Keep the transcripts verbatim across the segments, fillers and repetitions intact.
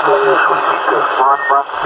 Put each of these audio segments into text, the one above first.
Gérard, one two three zero, good afternoon. Gérard,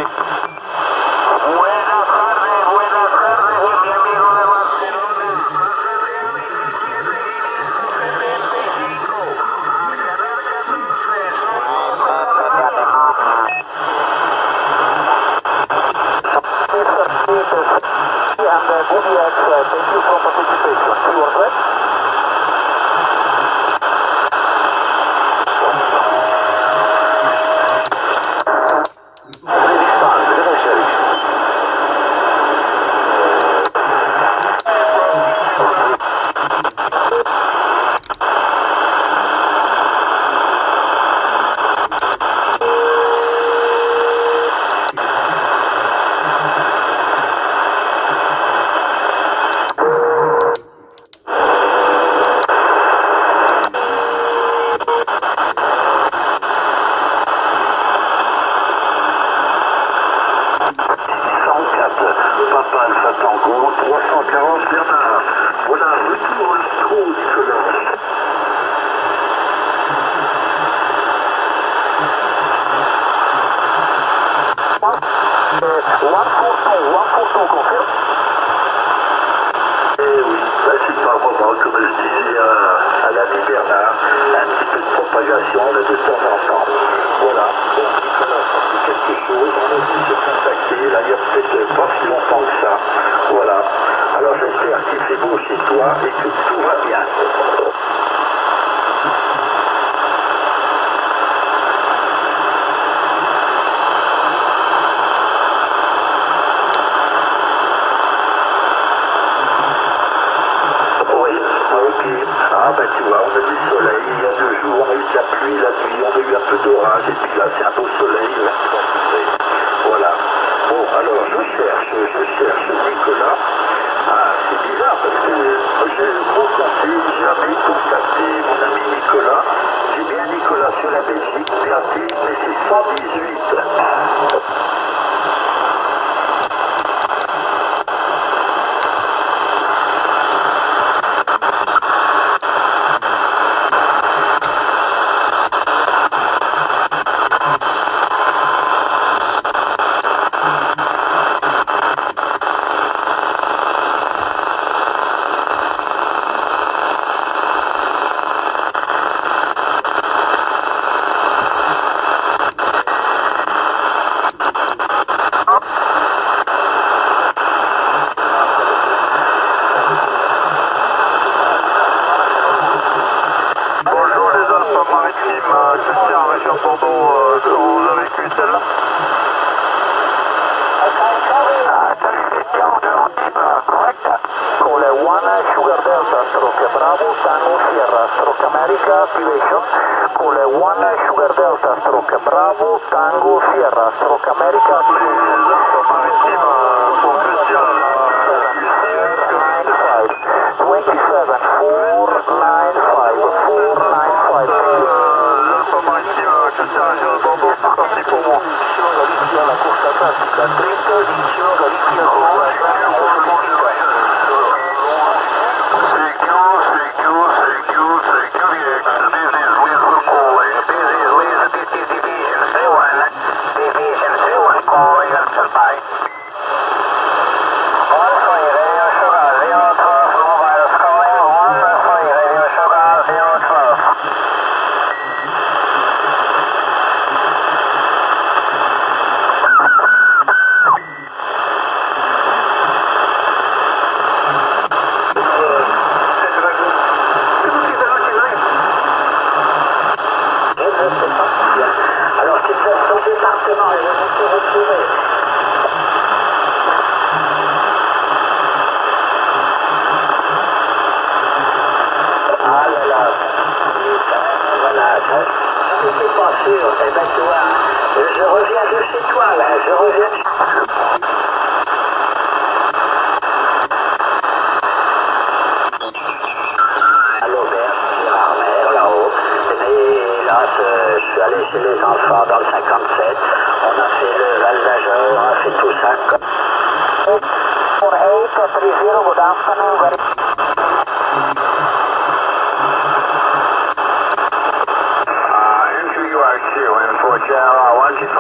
one two three zero,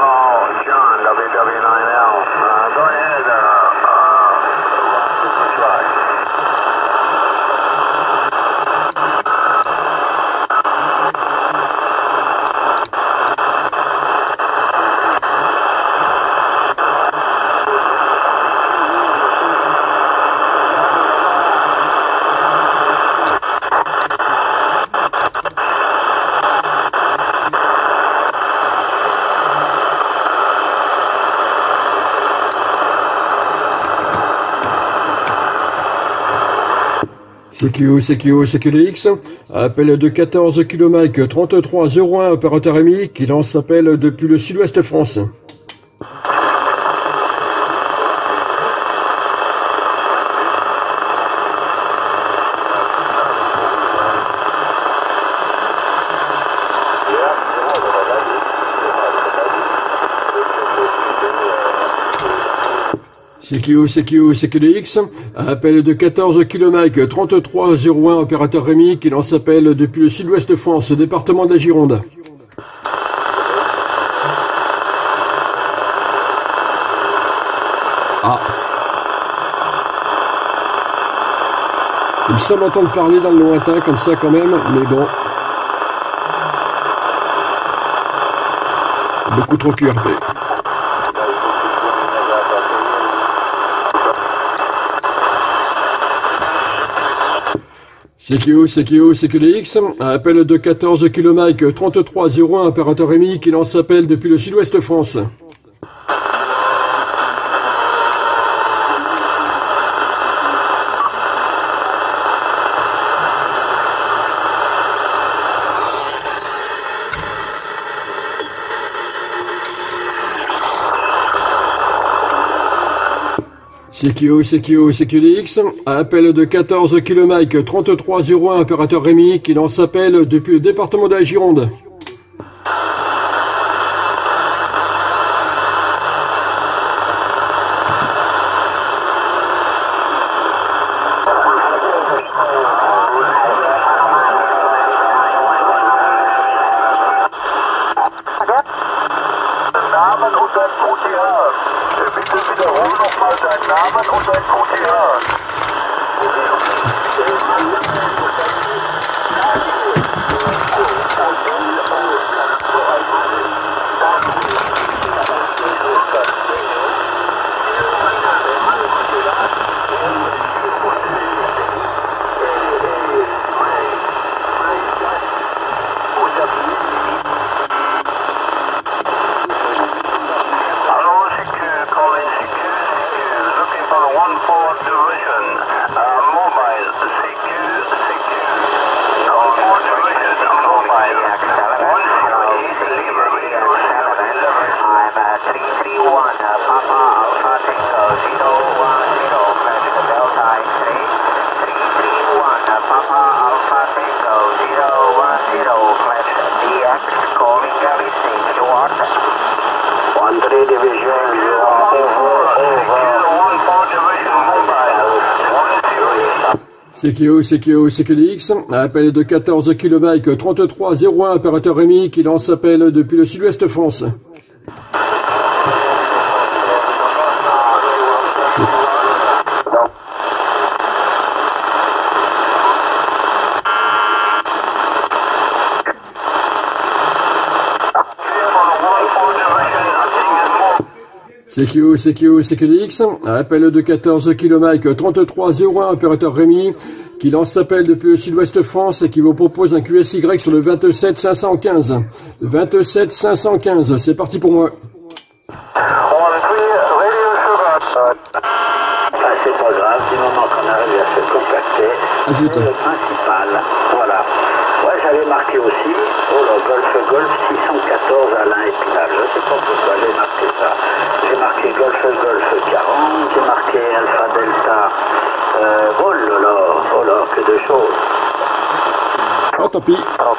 C Q O C Q O C Q D X, appel de quatorze kilomètres, trente-trois zéro un, opérateur Rémi, qui lance appel depuis le sud-ouest France. C Q O C Q O C Q D X, appel de quatorze kilomètres, trente-trois zéro un, opérateur Rémi, qui lance appel depuis le sud-ouest de France, département de la Gironde. Ah. Il me semble entendre parler dans le lointain, comme ça quand même, mais bon. Beaucoup trop Q R P. C Q O C Q O C Q D X, appel de quatorze kilomètres, trente-trois zéro un, opérateur Rémi, qui lance appel depuis le sud-ouest de France. C Q O C Q O C Q D X, appel de quatorze kilomètres, trente-trois zéro un, opérateur Rémi, qui lance appel depuis le département de la Gironde. C Q O C Q O C Q D X, appel de quatorze kilomètres, trente-trois zéro un, opérateur Rémi, qui lance appel depuis le sud-ouest France. C Q O C Q O C Q D X, appel de quatorze kilomètres, trente-trois zéro un, opérateur Rémi, qui lance appel depuis le sud-ouest France et qui vous propose un Q S Y sur le vingt-sept cinq cent quinze. vingt-sept cinq cent quinze, c'est parti pour moi. C'est pas grave, du moment qu'on arrive à se contacter, c'est le principal. Voilà. Ouais, j'avais marqué aussi, oh le Golf Golf six cent quatorze Alain Épinal. Je sais pas pourquoi j'ai marqué ça. J'ai marqué Golf Golf quarante, j'ai marqué Alpha Delta. Euh, oh là là, oh là, que de choses. Oh, tant pis. Oh.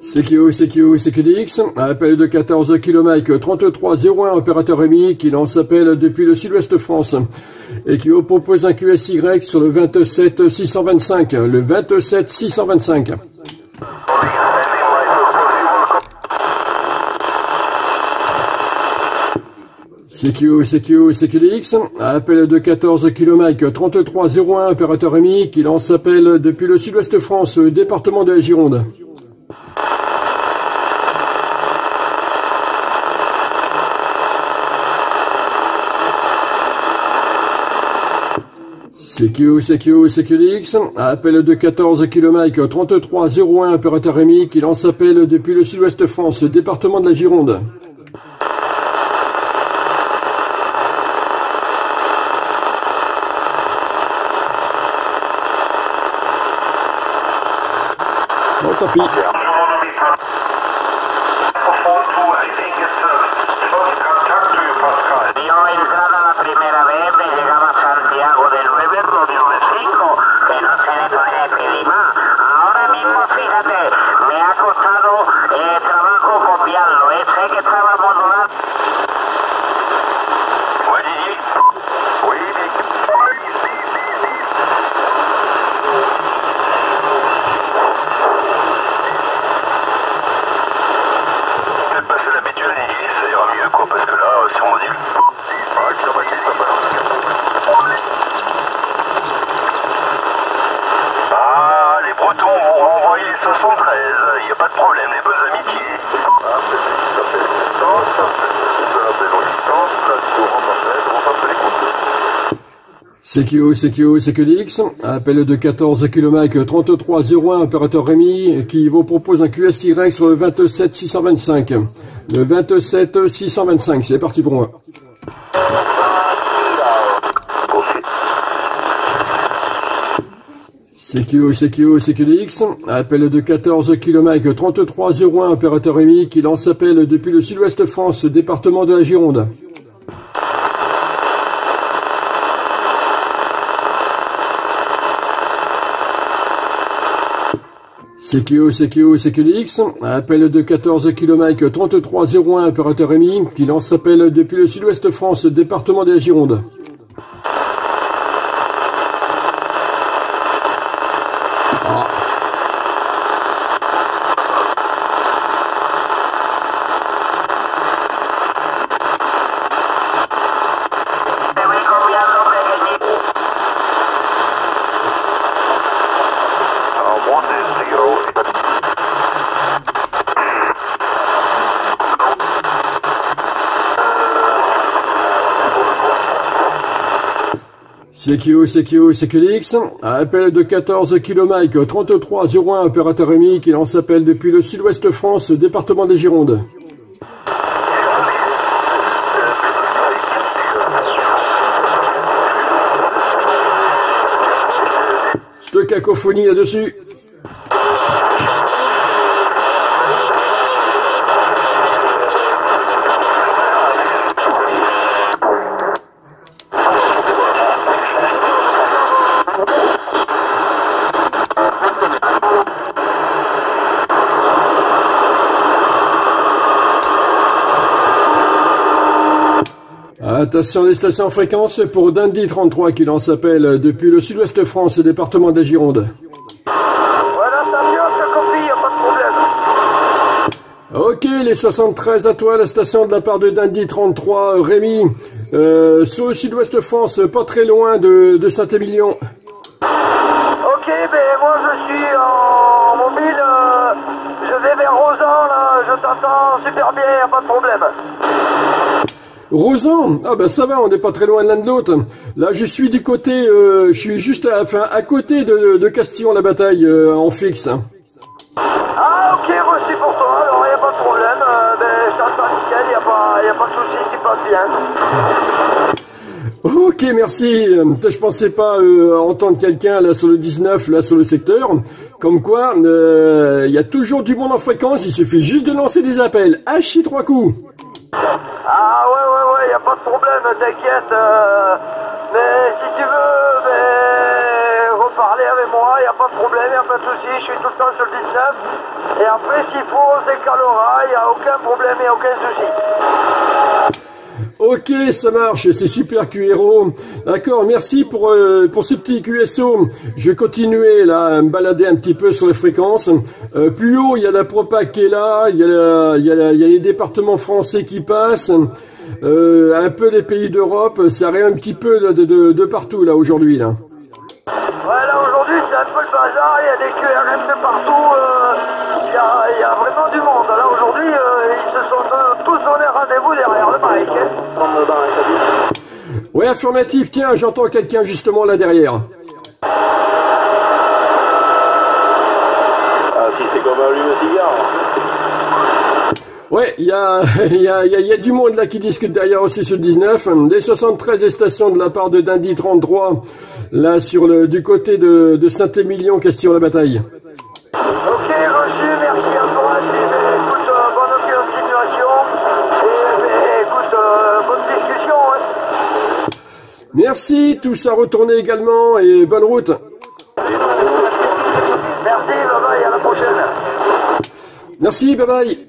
C Q O C Q O C Q D X, appel de quatorze kilomètres, trente-trois zéro un, opérateur Rémi, qui lance appel depuis le sud-ouest France et qui vous propose un Q S Y sur le vingt-sept six cent vingt-cinq. Le vingt-sept six cent vingt-cinq. C Q O C Q O C Q D X, appel de quatorze kilomètres, trente-trois zéro un, opérateur Rémi, qui lance appel depuis le sud-ouest France, le département de la Gironde. C Q, C Q, C Q D X, appel de quatorze km trente-trois zéro un, opérateur Rémi qui lance appel depuis le sud-ouest France, département de la Gironde. Bon, tant pis. C Q, C Q, C Q D X, appel de quatorze km trente-trois zéro un, opérateur Rémi, qui vous propose un Q S Y sur le vingt-sept six cent vingt-cinq. Le vingt-sept six cent vingt-cinq, c'est parti pour moi. C Q, C Q, C Q D X, appel de quatorze km trente-trois zéro un, opérateur Rémi, qui lance appel depuis le sud-ouest France, département de la Gironde. C Q, C Q, C Q D X, appel de quatorze km trente-trois zéro un, opérateur Rémi, qui lance appel depuis le sud-ouest France, département de la Gironde. Ah. C Q, C Q, C Q D X, appel de quatorze km trente-trois zéro un, opérateur Rémi, qui lance appel depuis le sud-ouest France, département des Girondes. Cette cacophonie là-dessus. Attention des stations en fréquence pour Dundee trente-trois qui lance appel depuis le sud-ouest France, département de la Gironde. Voilà, ça vient, ça copie, y a pas de problème. Ok, les soixante-treize à toi, la station de la part de Dundee trente-trois, Rémi, euh, sur le sud-ouest France, pas très loin de, de Saint-Émilion. Ok, ben moi je suis en mobile, euh, je vais vers Rosan, là, je t'entends super bien, y a pas de problème. Rosan, ah ben ça va, on n'est pas très loin l'un de l'autre. Là, je suis du côté, euh, je suis juste à, enfin, à côté de, de Castillon-la-Bataille euh, en fixe. Ah ok, reçu pour toi, alors il n'y a pas de problème, euh, ben, je t'entends nickel, il n'y a pas, y a pas de souci, tu passes bien. Ok, merci, je pensais pas euh, entendre quelqu'un là sur le dix-neuf, là sur le secteur. Comme quoi, il euh, y a toujours du monde en fréquence, il suffit juste de lancer des appels, hachi trois coups. Ah ouais ouais ouais, y a pas de problème, t'inquiète, euh, mais si tu veux, mais reparler avec moi, y a pas de problème, y a pas de souci, je suis tout le temps sur le dix-neuf, et après s'il faut, on s'écalera, y a aucun problème, y a aucun souci. Ok, ça marche, c'est super Q R O. D'accord, merci pour euh, pour ce petit Q S O. Je vais continuer là à me balader un petit peu sur les fréquences. Euh, plus haut, il y a la Propa qui est là, il y a la, il y a la, il y a les départements français qui passent, euh, un peu les pays d'Europe, ça arrive un petit peu là, de, de, de partout là aujourd'hui là. Ouais, là aujourd'hui c'est un peu le bazar, il y a des Q R M de partout, euh, il y a, il y a vraiment du monde. Là aujourd'hui, euh, ils se sont euh, tous donnés rendez-vous derrière le barricade. Oui, affirmatif. Tiens, j'entends quelqu'un justement là derrière. Ah, si c'est comme un allume au cigare. Ouais, il y a, y, a, y, a, y a du monde là qui discute derrière aussi sur le dix-neuf. Les soixante-treize des stations de la part de Dundee trente-trois, là sur le du côté de, de Saint-Émilion, Castillon-la-Bataille. Merci, tous à retourner également et bonne route. Merci, bye bye, à la prochaine. Merci, bye bye.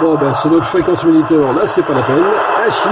Bon ben c'est notre fréquence militaire, là c'est pas la peine. Hachi.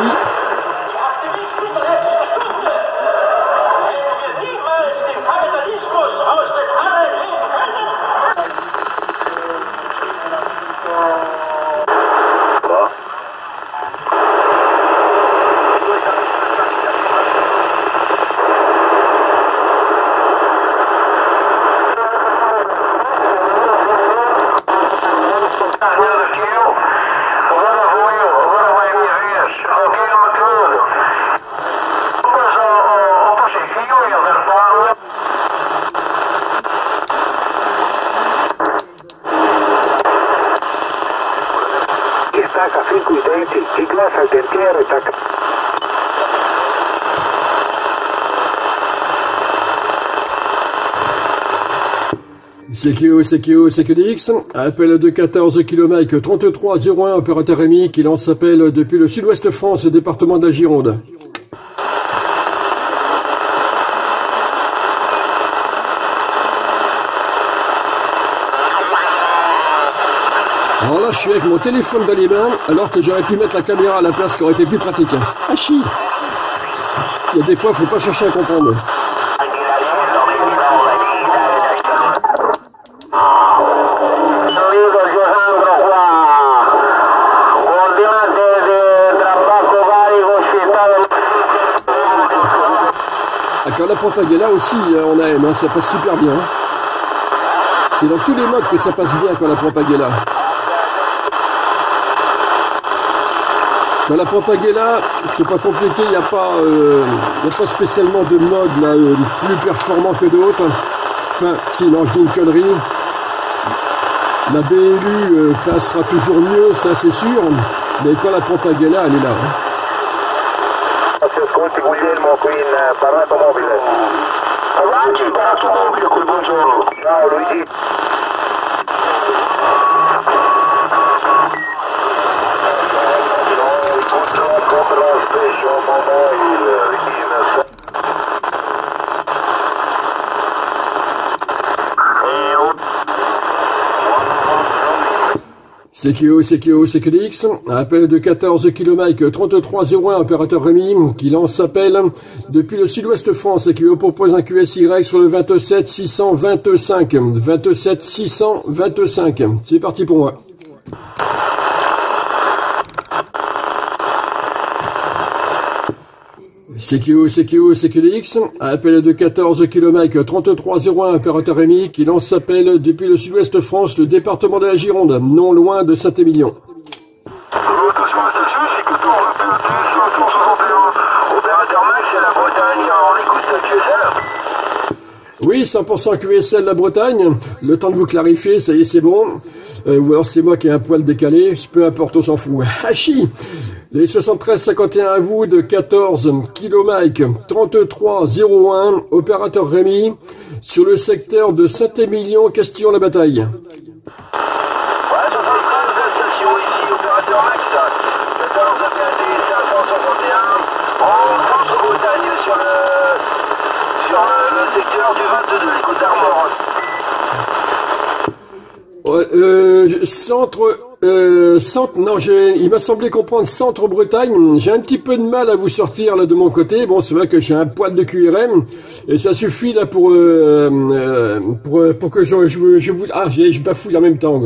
C Q O, C Q O, C Q D X, appel de quatorze kilomètres, trente-trois zéro un, opérateur Rémi, qui lance appel depuis le sud-ouest France, département de la Gironde. Alors là, je suis avec mon téléphone dans les mains, alors que j'aurais pu mettre la caméra à la place, qui aurait été plus pratique. Ah chi ! Il y a des fois, il faut pas chercher à comprendre. La propagande là aussi en A M, hein, ça passe super bien. Hein. C'est dans tous les modes que ça passe bien quand la propagande là. Quand la propagande là, c'est pas compliqué, il n'y a pas, euh, y a pas spécialement de mode là euh, plus performant que d'autres. Enfin, si non, je dis une connerie. La B L U euh, passera toujours mieux, ça c'est sûr. Mais quand la propagande là, elle est là. Hein. C Q O, C Q O, C Q D X, appel de quatorze kilomètres, trente-trois zéro un, opérateur Rémi, qui lance appel depuis le sud-ouest France. C Q O propose un Q S Y sur le vingt-sept six cent vingt-cinq. vingt-sept six cent vingt-cinq. C'est parti pour moi. C Q O, C Q O, C Q D X, appel de quatorze kilomètres, trente-trois zéro un, opérateur Rémi, qui lance appel depuis le sud-ouest France, le département de la Gironde, non loin de Saint-Émilion. Oui, cent pour cent Q S L la Bretagne, le temps de vous clarifier, ça y est, c'est bon. Euh, ou alors c'est moi qui ai un poil décalé, peu importe, on s'en fout. Hachi. Les soixante-treize cinquante et un à vous de quatorze kilomètres, trente-trois zéro un, opérateur Rémi, sur le secteur de Saint-Émilion, Castillon-la-Bataille. Ouais, soixante-treize, ici, opérateur Max, quatorze A P A T cinq cent soixante et un, en Bretagne, sur le, sur le secteur du vingt-deux, les Côtes-d'Armor. Euh, euh, centre, euh, centre, non, j'ai, il m'a semblé comprendre centre Bretagne. J'ai un petit peu de mal à vous sortir là de mon côté. Bon, c'est vrai que j'ai un poil de Q R M et ça suffit là pour euh, euh, pour, pour que je, je, je vous, ah, je, je bafouille en même temps,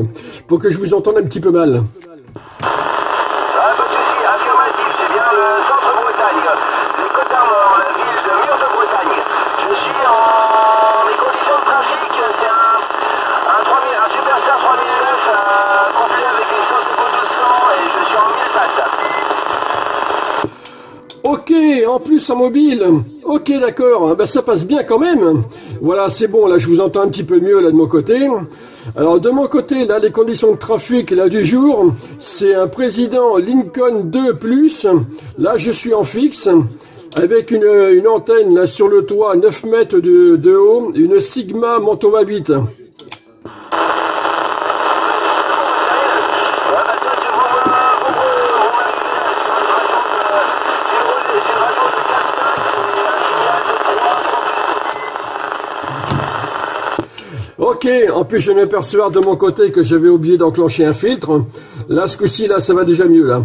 pour que je vous entende un petit peu mal. Ok, en plus en mobile. Ok, d'accord. Ben, ça passe bien quand même. Voilà, c'est bon. Là, je vous entends un petit peu mieux là de mon côté. Alors de mon côté, là, les conditions de trafic là du jour, c'est un President Lincoln deux plus. Là, je suis en fixe avec une, une antenne là sur le toit, neuf mètres de, de haut, une Sigma Mantova huit. Ok, en plus je m'aperçois de mon côté que j'avais oublié d'enclencher un filtre. Là, ce coup-ci, là, ça va déjà mieux, là.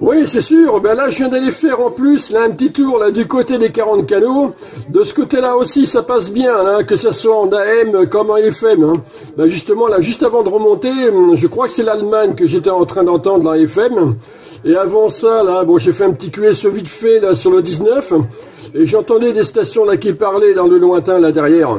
Oui, c'est sûr. Ben là, je viens d'aller faire en plus là un petit tour là du côté des quarante canaux. De ce côté-là aussi, ça passe bien, là, que ce soit en A M comme en F M. Hein. Ben justement, là, juste avant de remonter, je crois que c'est l'Allemagne que j'étais en train d'entendre là, F M. Et avant ça, là, bon, j'ai fait un petit Q S vite fait là sur le dix-neuf, et j'entendais des stations là qui parlaient dans le lointain là derrière.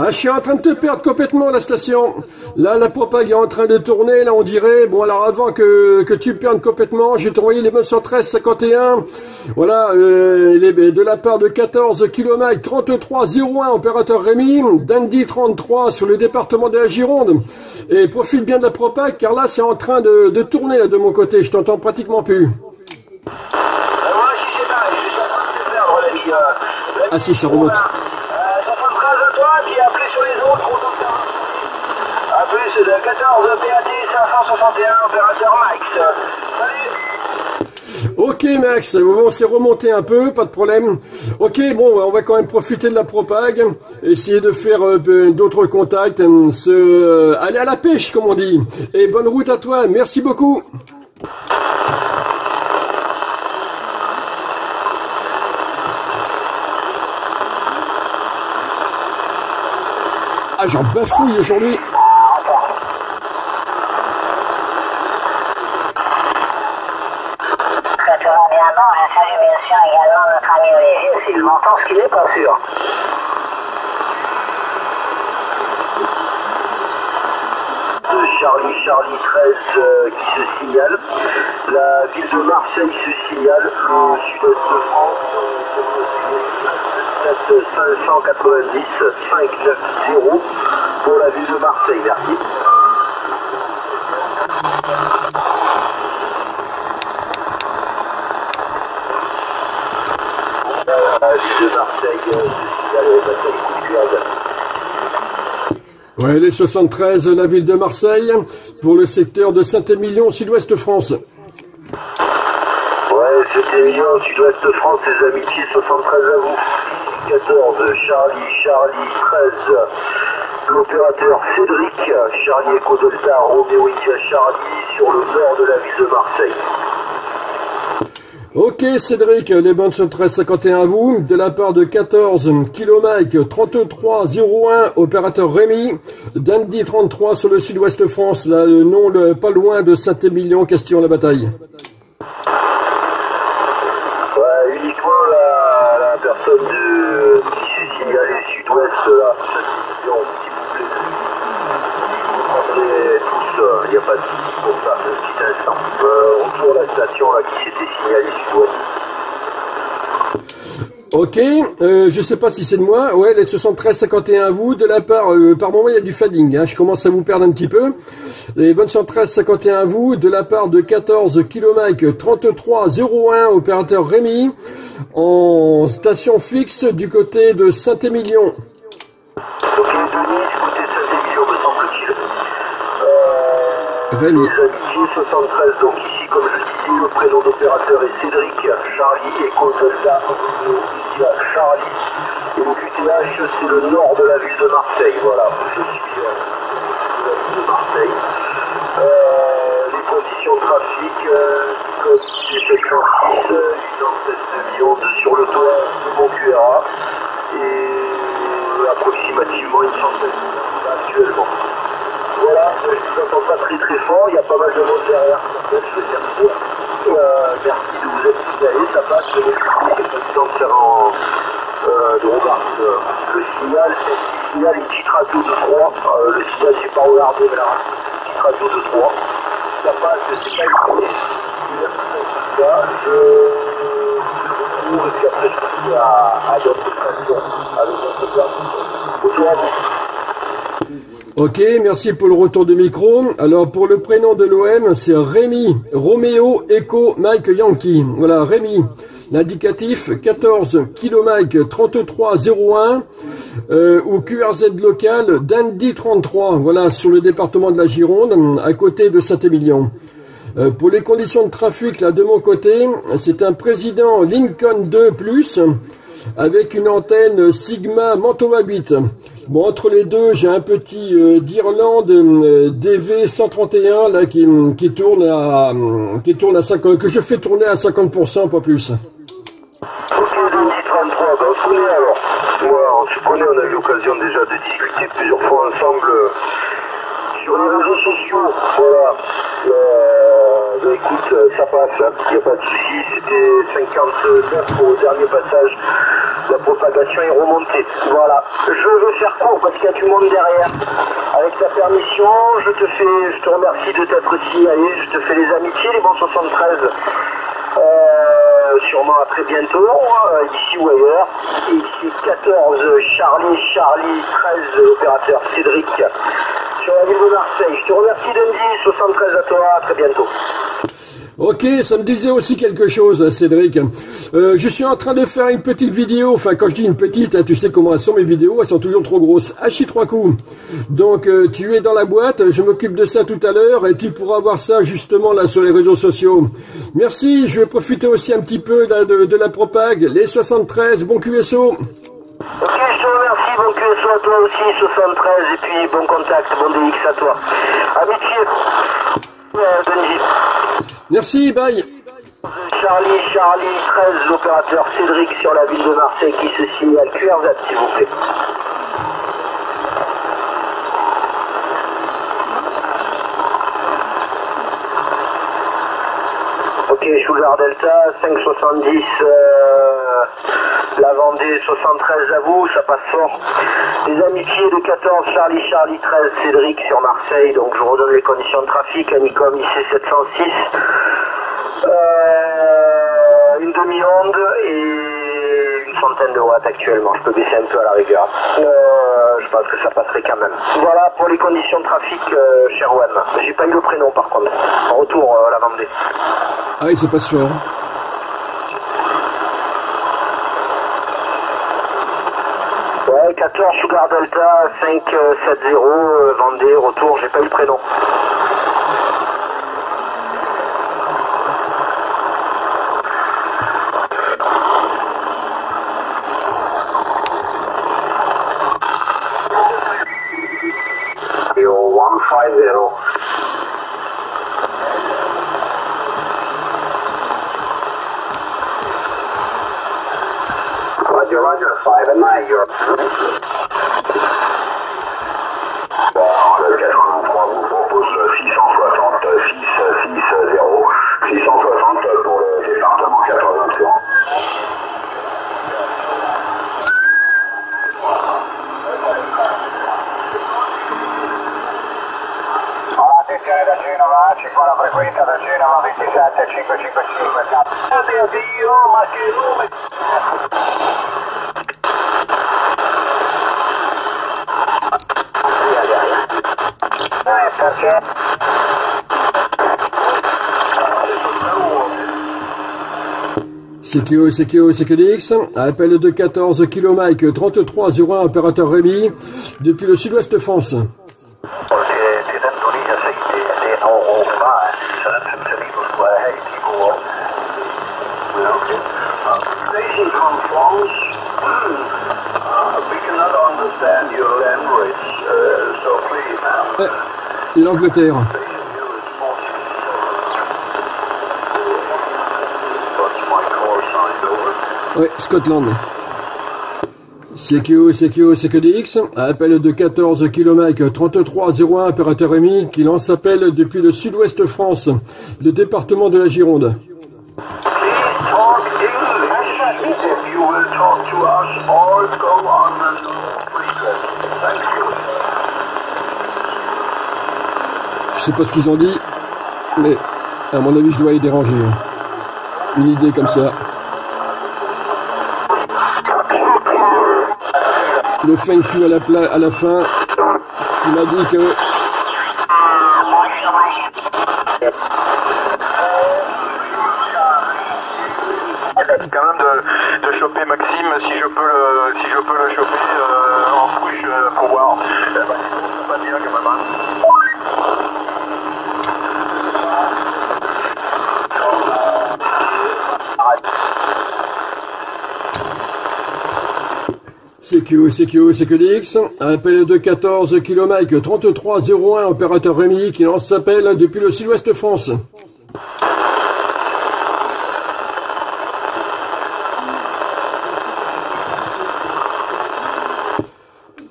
Ah, je suis en train de te perdre complètement la station. Là, la propague est en train de tourner. Là, on dirait. Bon, alors avant que que tu perdes complètement, je vais t'envoyer les neuf cent treize cinquante et un. Voilà, euh, les, de la part de quatorze kilomètres, trente-trois zéro un, opérateur Rémi, Dundee trente-trois sur le département de la Gironde. Et profite bien de la propague, car là, c'est en train de de tourner là, de mon côté. Je t'entends pratiquement plus. Ah si, ça remonte. quatorze P A T cinq cent soixante et un, opérateur Max. Salut. Ok Max, on s'est remonté un peu, pas de problème. Ok, bon, on va quand même profiter de la propague, essayer de faire euh, d'autres contacts, se, euh, aller à la pêche comme on dit. Et bonne route à toi, merci beaucoup. Ah, j'en bafouille aujourd'hui. Qu'il n'est pas sûr. De Charlie, Charlie treize euh, qui se signale. La ville de Marseille se signale. Le sud-est de France, sept cinq neuf zéro pour la ville de Marseille. Merci. Ouais, les soixante-treize, la ville de Marseille, pour le secteur de Saint-Émilion, sud-ouest France. Ouais, Saint-Émilion, sud-ouest France, les amitiés, soixante-treize à vous. quatorze, Charlie, Charlie, treize, l'opérateur Cédric, Charlie Echo Delta, Roméo India, Charlie, sur le nord de la ville de Marseille. Ok Cédric, les bonnes sur treize cinquante et un à vous, de la part de quatorze, Kilomike trente-trois zéro un, opérateur Rémi, Dundee trente-trois sur le sud-ouest France, là, non, le, pas loin de Saint-Émilion, Castillon-la-Bataille. Ouais, uniquement la, la personne de, qui s'est signalée sud-ouest, là, Saint-Émilion, s'il vous plaît. Vous tous, il euh, n'y a pas de soucis pour ça, un petit instant. Euh, retour à la station là, qui s'était signalée sud-ouest. Ok, euh, je sais pas si c'est de moi, ouais, les soixante-treize cinquante et un à vous, de la part, euh, par moment il y a du fading, hein, je commence à vous perdre un petit peu, les bonnes soixante-treize cinquante et un à vous, de la part de quatorze, Kilomike trente-trois zéro un, opérateur Rémi, en station fixe du côté de Saint-Émilion. Ok, Denis, côté Saint-Émilion, me semble-t-il. Euh, Rémi. Les amitiés soixante-treize, donc ici, comme je disais, le prénom d'opérateur est Cédric, Charlie et Consolda. Charlie, et mon Q T H c'est le nord de la ville de Marseille, voilà, je suis euh, de la ville de Marseille. Euh, les conditions de trafic, euh, comme sept cent six, euh, une centaine de millions de sur le toit de mon Q R A, et euh, approximativement une centaine de millions actuellement. Voilà, je ne vous entends pas très très fort, il y a pas mal de monde derrière, en fait, je vais faire court. Euh, merci de vous être signalé, ça passe, je vais le temps de faire en... Euh, de regarder euh, le signal, le signal est petite radio de trois, euh, le signal c'est pas regardé, mais la petite radio de trois, ça passe, c'est pas écouté. Je je cours et puis après je continue à, à d'autres stations, à d'autres places. Bonjour à vous. Ok, merci pour le retour de micro. Alors, pour le prénom de l'O M, c'est Rémi, Roméo, Echo, Mike, Yankee. Voilà, Rémi. L'indicatif, quatorze, Kilomike trente-trois zéro un, euh, ou Q R Z local, Dundee trente-trois. Voilà, sur le département de la Gironde, à côté de Saint-Émilion. Euh, pour les conditions de trafic, là, de mon côté, c'est un President Lincoln deux plus, avec une antenne Sigma Mantova huit. Bon, entre les deux, j'ai un petit euh, d'Irlande euh, D V cent trente et un là qui qui tourne à qui tourne à cinquante, que je fais tourner à cinquante pour cent, pas plus. Ok, Dundee trente-trois, ben on se connaît alors. Ouais, on se connaît, on a eu l'occasion déjà de discuter plusieurs fois ensemble euh, sur les réseaux sociaux. Voilà. Euh, ben écoute, ça passe, hein, il n'y a pas de soucis, c'était cinquante-neuf pour le dernier passage. La propagation est remontée. Voilà. Je veux faire court parce qu'il y a du monde derrière. Avec ta permission, je te fais, je te remercie de t'être signalé. Je te fais les amitiés, les bons soixante-treize. Euh, sûrement à très bientôt, euh, ici ou ailleurs. Et ici quatorze, Charlie, Charlie, treize, l'opérateur Cédric. Sur la ville de Marseille. Je te remercie Dundee, soixante-treize à toi, à très bientôt. Ok, ça me disait aussi quelque chose, Cédric. Euh, je suis en train de faire une petite vidéo. Enfin, quand je dis une petite, hein, tu sais comment elles sont mes vidéos. Elles sont toujours trop grosses. Hachi trois coups. Donc, euh, tu es dans la boîte. Je m'occupe de ça tout à l'heure. Et tu pourras voir ça, justement, là, sur les réseaux sociaux. Merci. Je vais profiter aussi un petit peu là, de, de la propague. Les soixante-treize, bon Q S O. Ok, je te remercie. Bon Q S O à toi aussi, soixante-treize. Et puis, bon contact, bon D X à toi. Amitié. Euh, Denis. Merci, bye. Charlie, Charlie, treize, l'opérateur Cédric sur la ville de Marseille qui se signale Q R Z, s'il vous plaît. Ok, Sugar Delta, cinq soixante-dix, euh, la Vendée, soixante-treize à vous, ça passe fort. Les amitiés de quatorze, Charlie, Charlie, treize, Cédric sur Marseille, donc je redonne les conditions de trafic, Anicom I C sept cent six, euh, une demi-onde et une centaine de watts actuellement. Je peux baisser un peu à la rigueur. Euh, je pense que ça passerait quand même. Voilà pour les conditions de trafic, euh, cher Wem. J'ai pas eu le prénom par contre. En retour euh, à la Vendée. Ah oui, c'est pas sûr. Hein. Ouais, quatorze Sugar Delta cinq sept zéro euh, Vendée, retour, j'ai pas eu le prénom. C Q, C Q, C Q D X, appel de deux cent quatorze Kilo Mike trente-trois zéro un, opérateur Rémi, depuis le sud-ouest de France. Et l'Angleterre. Ouais, Scotland. C Q, C Q, C Q D X, appel de quatorze Kilo Mike trente-trois zéro un, opérateur Rémi, qui lance appel depuis le sud-ouest France, le département de la Gironde. Je sais pas ce qu'ils ont dit, mais à mon avis je dois les déranger. Une idée comme ça. Le thank you à la, pla à la fin qui m'a dit que quand même de, de choper Maxime si je peux le, si je peux le choper euh, en couche euh, pour voir. C Q, C Q, C Q D X, appel de quatorze Kilo Mike trente-trois zéro un, opérateur Rémi qui lance s'appelle depuis le sud-ouest France.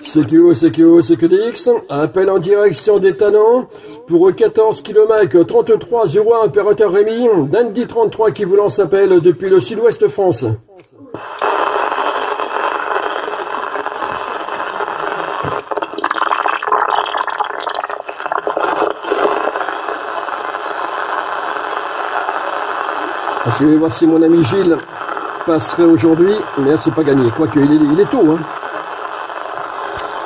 C Q, C Q, C Q D X, appel en direction des Tanans pour quatorze Kilo Mike trente-trois zéro un, opérateur Rémi, Dundee trente-trois qui vous lance appel depuis le sud-ouest France. Je vais voir si mon ami Gilles passerait aujourd'hui, mais là c'est pas gagné, quoique il est, il est tôt. Hein.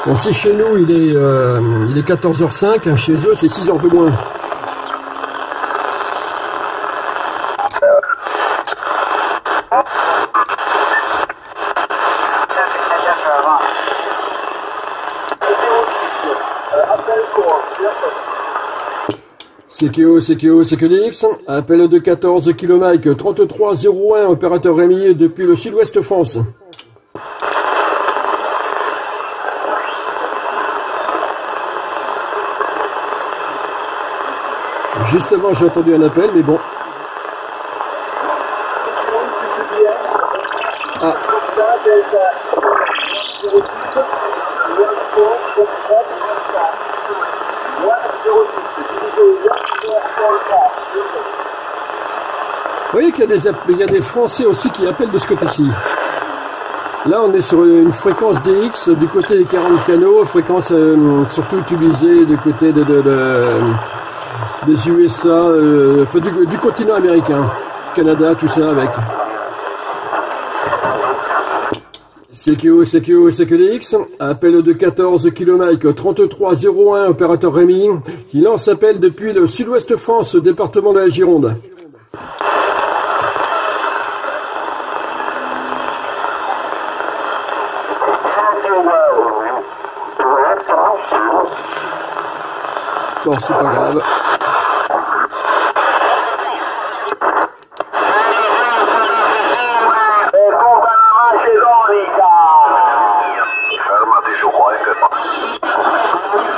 Bon, si chez nous il est, euh, il est quatorze heures cinq, hein, chez eux c'est six heures de moins. C Q O, C Q O, C Q D X, appel de quatorze Kilo Mike trente-trois zéro un, opérateur Rémi depuis le sud-ouest France. Juste avant, j'ai entendu un appel, mais bon. Ah. Vous voyez qu'il y, y a des Français aussi qui appellent de ce côté-ci. Là, on est sur une fréquence D X du côté des quarante canaux, fréquence euh, surtout utilisée du côté de, de, de, des U S A, euh, enfin, du, du continent américain, Canada, tout ça avec. C Q O, C Q O, C Q D X, appel de quatorze kilomètres, trente-trois zéro un, opérateur Rémi, qui lance appel depuis le sud-ouest France, département de la Gironde. Bon, c'est pas grave.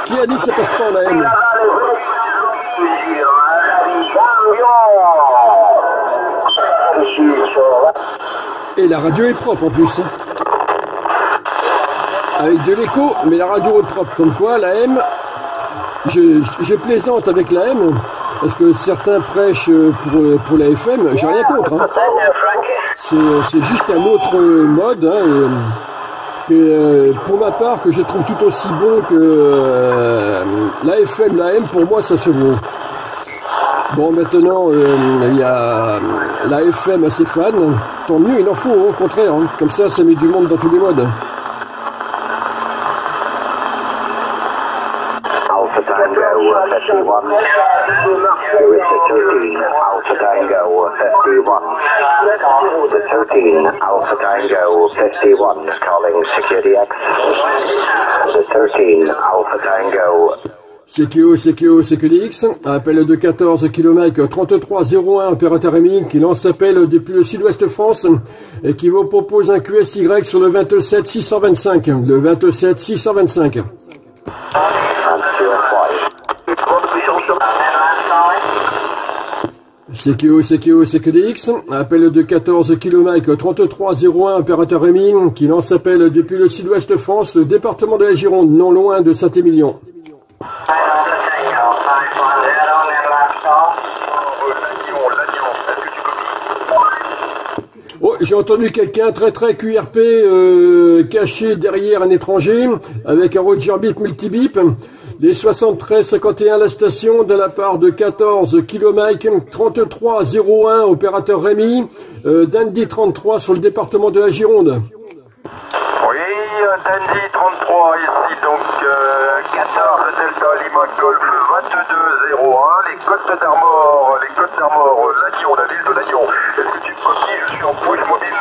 Qui a dit que ça passe pas en A M? Et la radio est propre en plus. Avec de l'écho, mais la radio est propre. Comme quoi, l'A M, je, je plaisante avec l'A M, parce que certains prêchent pour, pour la F M, j'ai rien contre. Hein. C'est juste un autre mode. Hein, et, Et euh, pour ma part, que je trouve tout aussi bon que euh, la F M, la M, pour moi, ça se vaut. Bon, maintenant, il euh, y a la F M à ses fans. Tant mieux, il en faut, hein, au contraire. Hein. Comme ça, ça met du monde dans tous les modes. fifty-one calling security X. The thirteen Alpha Tango. C Q O, C Q O, C Q D X, appel de quatorze kilomètres, trente-trois zéro un, opérateur Rémi, qui lance appel depuis le sud-ouest France et qui vous propose un Q S Y sur le vingt-sept six cent vingt-cinq. Le vingt-sept six cent vingt-cinq. C Q O, C Q O, C Q D X, appel de quatorze kilomètres, trente-trois zéro un, opérateur Rémi, qui lance appel depuis le sud-ouest France, le département de la Gironde, non loin de Saint-Émilion. Oh, j'ai entendu quelqu'un très très Q R P euh, caché derrière un étranger, avec un Roger Bip multi-bip. Les soixante-treize cinquante et un, la station, de la part de quatorze kilomètres, trente-trois zéro un, opérateur Rémi, euh, Dundee trente-trois sur le département de la Gironde. Oui, Dundee trente-trois, ici donc euh, quatorze Delta Lima Golf vingt-deux zéro un, les Côtes d'Armor, les Côtes d'Armor, Lannion, la ville de Lannion. Est-ce que tu me copies? Je suis en bouche mobile.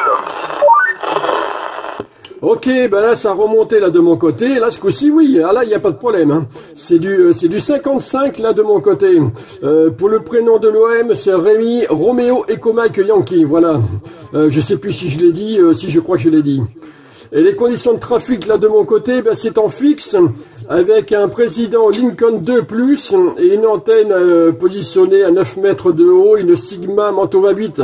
Ok, ben là, ça a remonté, là, de mon côté. Là, ce coup-ci, oui. Ah, là, il n'y a pas de problème. Hein. C'est du, euh, c'est du cinquante-cinq, là, de mon côté. Euh, pour le prénom de l'O M, c'est Rémi, Roméo, Echo Mike, Yankee. Voilà. Euh, je sais plus si je l'ai dit, euh, si je crois que je l'ai dit. Et les conditions de trafic, là, de mon côté, ben, c'est en fixe, avec un président Lincoln deux plus, et une antenne euh, positionnée à neuf mètres de haut, une Sigma Mantova huit.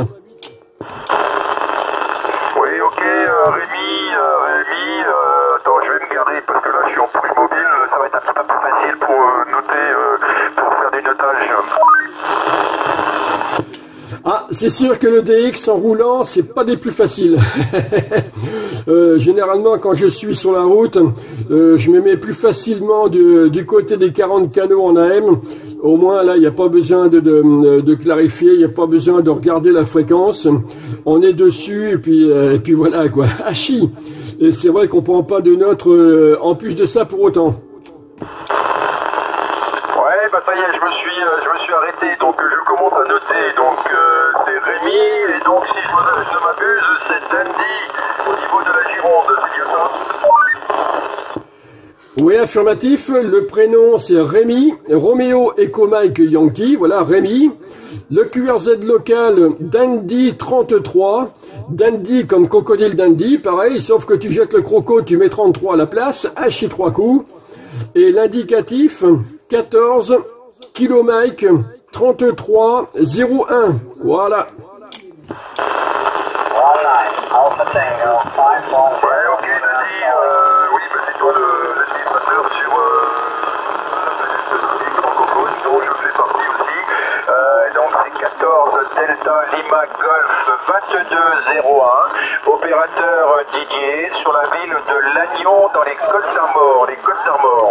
Ah, c'est sûr que le D X en roulant, c'est pas des plus faciles. euh, généralement, quand je suis sur la route, euh, je me mets plus facilement du, du côté des quarante canaux en A M. Au moins, là, il n'y a pas besoin de, de, de clarifier, il n'y a pas besoin de regarder la fréquence. On est dessus, et puis, euh, et puis voilà, quoi. Hachi. Et c'est vrai qu'on prend pas de notes euh, en plus de ça pour autant. Oui, affirmatif. Le prénom, c'est Rémi, Roméo, Echo Mike, Yankee. Voilà, Rémi. Le Q R Z local, Dundee trente-trois. Dundee comme Crocodile Dundee. Pareil, sauf que tu jettes le croco, tu mets trente-trois à la place. Hachi trois coups. Et l'indicatif, quatorze kilomètres, trente-trois zéro un. Voilà. Lima Golf vingt-deux zéro un, opérateur Didier, sur la ville de Lannion, dans les Côtes-d'Armor, les Côtes-d'Armor.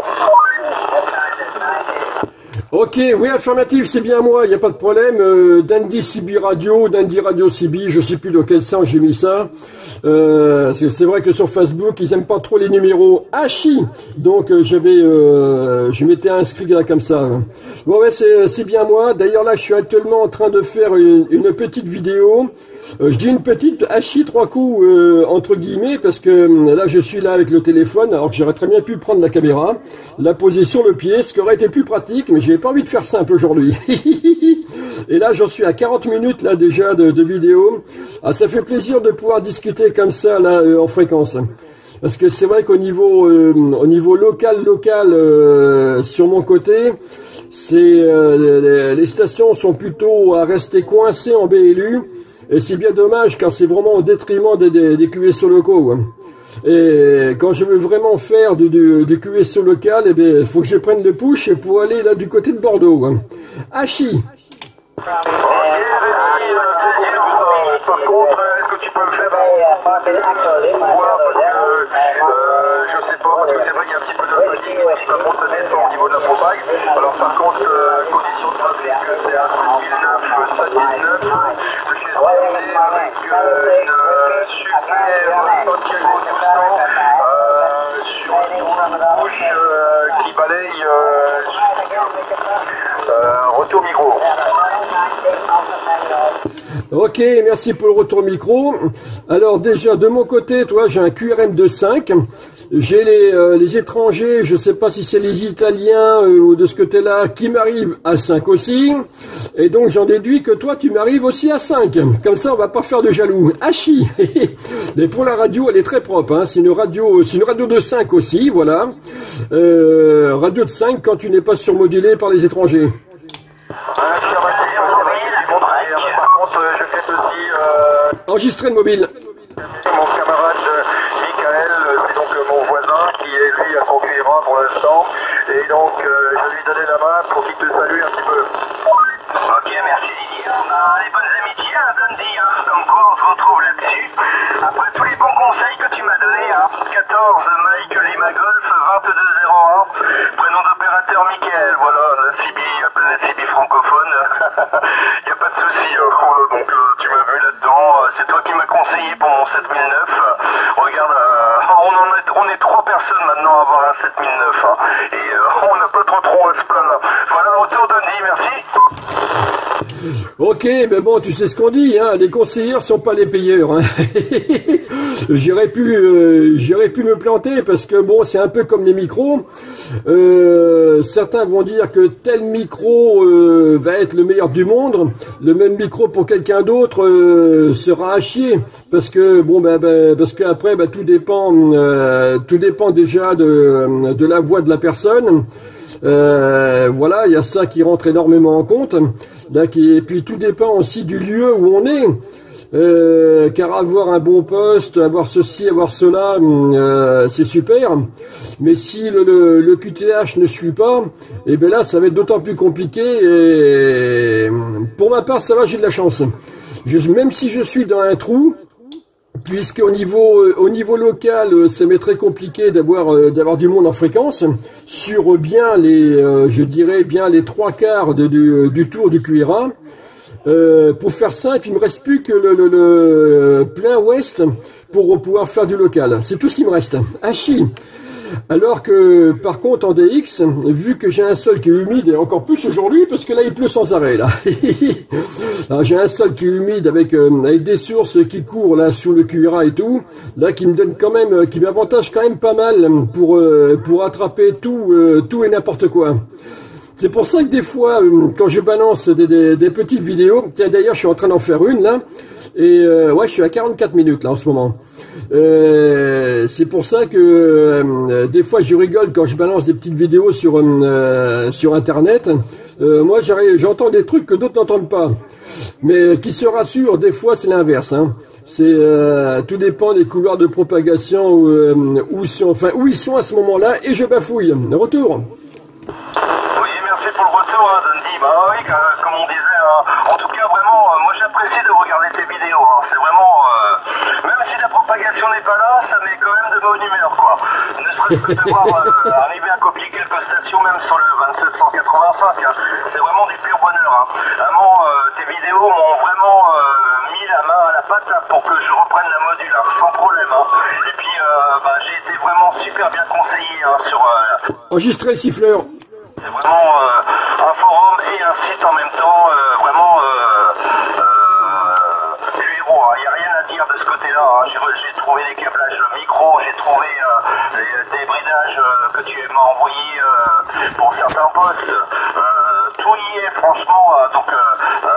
Ok, oui, affirmatif, c'est bien moi, il n'y a pas de problème. Euh, Dundee C B Radio, Dundee Radio C B, je ne sais plus dans quel sens j'ai mis ça. Euh, c'est vrai que sur Facebook, ils n'aiment pas trop les numéros hachis. Donc, euh, j'avais, euh, je m'étais inscrit là comme ça. Bon, ouais, c'est bien moi. D'ailleurs, là, je suis actuellement en train de faire une, une petite vidéo. Euh, je dis une petite hachis trois coups, euh, entre guillemets, parce que là, je suis là avec le téléphone, alors que j'aurais très bien pu prendre la caméra, la poser sur le pied, ce qui aurait été plus pratique, mais j'ai pas envie de faire simple aujourd'hui. Et là, j'en suis à quarante minutes là déjà de, de vidéo. Ah, ça fait plaisir de pouvoir discuter comme ça là euh, en fréquence. Parce que c'est vrai qu'au niveau, euh, au niveau local, local, euh, sur mon côté, c'est euh, les stations sont plutôt à rester coincées en B L U. Et c'est bien dommage car c'est vraiment au détriment des, des, des Q S O locaux. Ouais. Et quand je veux vraiment faire du, du, du Q S O local, eh bien, faut que je prenne le push pour aller là du côté de Bordeaux. Ouais. Hachi. Ok, Denis, par contre, est-ce que tu peux me faire un... Voir, parce que, euh, je sais pas, parce que c'est vrai qu'il y a un petit peu de fatigue, un petit peu de montée au niveau de la propague. Alors par contre, euh, condition de trafic, c'est à sept mille neuf cent dix-neuf, de chez nous, avec une super Pontiago douze cents euh, sur une rouge euh, qui balaye euh, euh, retour micro. Ok, merci pour le retour micro. Alors déjà, de mon côté, toi, j'ai un Q R M de cinq. J'ai les, euh, les étrangers, je sais pas si c'est les Italiens euh, ou de ce côté-là, qui m'arrivent à cinq aussi. Et donc, j'en déduis que toi, tu m'arrives aussi à cinq. Comme ça, on va pas faire de jaloux. Hachi. Mais pour la radio, elle est très propre. Hein. C'est une radio, c'est une radio de cinq aussi, voilà. Euh, radio de cinq quand tu n'es pas surmodulé par les étrangers. Enregistrer le mobile. Mon camarade Mickaël, c'est donc mon voisin qui est lui à son Q R A pour l'instant. Et donc euh, je lui donner la main pour qu'il te salue un petit peu. Ok, merci Didier. On a les bonnes amitiés à Dundee, hein, donc on se retrouve là-dessus. Après tous les bons conseils que tu m'as donnés, hein, quatorze Mike Lima Golf vingt-deux zéro un, prénom d'opérateur Mickaël, voilà, la C B, la C B francophone. Il n'y a pas de souci, euh, donc euh, tu m'as vu là-dedans. C'est toi qui m'as conseillé pour mon sept mille neuf. Regarde, euh, on, en est, on est trois personnes maintenant à avoir un sept mille neuf. Hein, et euh, on n'a pas trop trop à se plaindre. Voilà, retour Dundee, merci. Ok, mais bon, tu sais ce qu'on dit, hein, les conseillers sont pas les payeurs. Hein. J'aurais pu, euh, j'aurais pu me planter parce que bon, c'est un peu comme les micros. Euh, certains vont dire que tel micro euh, va être le meilleur du monde. Le même micro pour quelqu'un d'autre euh, sera à chier parce que bon, ben, ben parce qu'après, ben, tout dépend, euh, tout dépend déjà de de la voix de la personne. Euh, voilà, il y a ça qui rentre énormément en compte. Là, qui, et puis tout dépend aussi du lieu où on est. Euh, car avoir un bon poste, avoir ceci, avoir cela, euh, c'est super. Mais si le, le, le Q T H ne suit pas, et bien là, ça va être d'autant plus compliqué. Et pour ma part, ça va, j'ai de la chance. Je, même si je suis dans un trou, puisque au niveau, euh, au niveau local, euh, ça m'est très compliqué d'avoir euh, d'avoir du monde en fréquence sur euh, bien les, euh, je dirais bien les trois quarts de, du, du tour du Q R A. Euh, pour faire ça, et puis il me reste plus que le, le, le plein ouest pour pouvoir faire du local. C'est tout ce qui me reste. Hachi. Alors que par contre en D X, vu que j'ai un sol qui est humide, et encore plus aujourd'hui parce que là il pleut sans arrêt là. J'ai un sol qui est humide avec, euh, avec des sources qui courent là sous le Q R A et tout, là qui me donne quand même, qui m'avantage quand même pas mal pour euh, pour attraper tout euh, tout et n'importe quoi. C'est pour ça que des fois, quand je balance des, des, des petites vidéos, tiens d'ailleurs je suis en train d'en faire une là, et euh, ouais je suis à quarante-quatre minutes là en ce moment. Euh, c'est pour ça que euh, des fois je rigole quand je balance des petites vidéos sur euh, sur internet. Euh, moi j'entends des trucs que d'autres n'entendent pas. Mais qui se rassure, des fois c'est l'inverse. Hein. C'est euh, tout dépend des couloirs de propagation où, où, sont, enfin, où ils sont à ce moment-là, et je bafouille. Retour. Bah oui, euh, comme on disait, hein. En tout cas vraiment, euh, moi j'apprécie de regarder tes vidéos, hein. C'est vraiment, euh, même si la propagande propagation n'est pas là, ça met quand même de bonne humeur, quoi. Ne serait-ce que de voir euh, arriver à copier quelques stations, même sur le vingt-sept cent quatre-vingt-cinq, hein. C'est vraiment du pur bonheur, hein. Vraiment, euh, tes vidéos m'ont vraiment euh, mis la main à la pâte, là, pour que je reprenne la module, hein, sans problème, hein. Et puis, euh, bah, j'ai été vraiment super bien conseillé, hein, sur... Euh, Enregistrer le siffleur. C'est vraiment euh, un forum et un site en même temps, euh, vraiment... Euh, euh, il n'y a rien à dire de ce côté-là, hein. J'ai trouvé des câblages micro, j'ai trouvé euh, des, des bridages euh, que tu m'as envoyés euh, pour certains postes, euh, tout y est franchement, euh, donc euh, euh,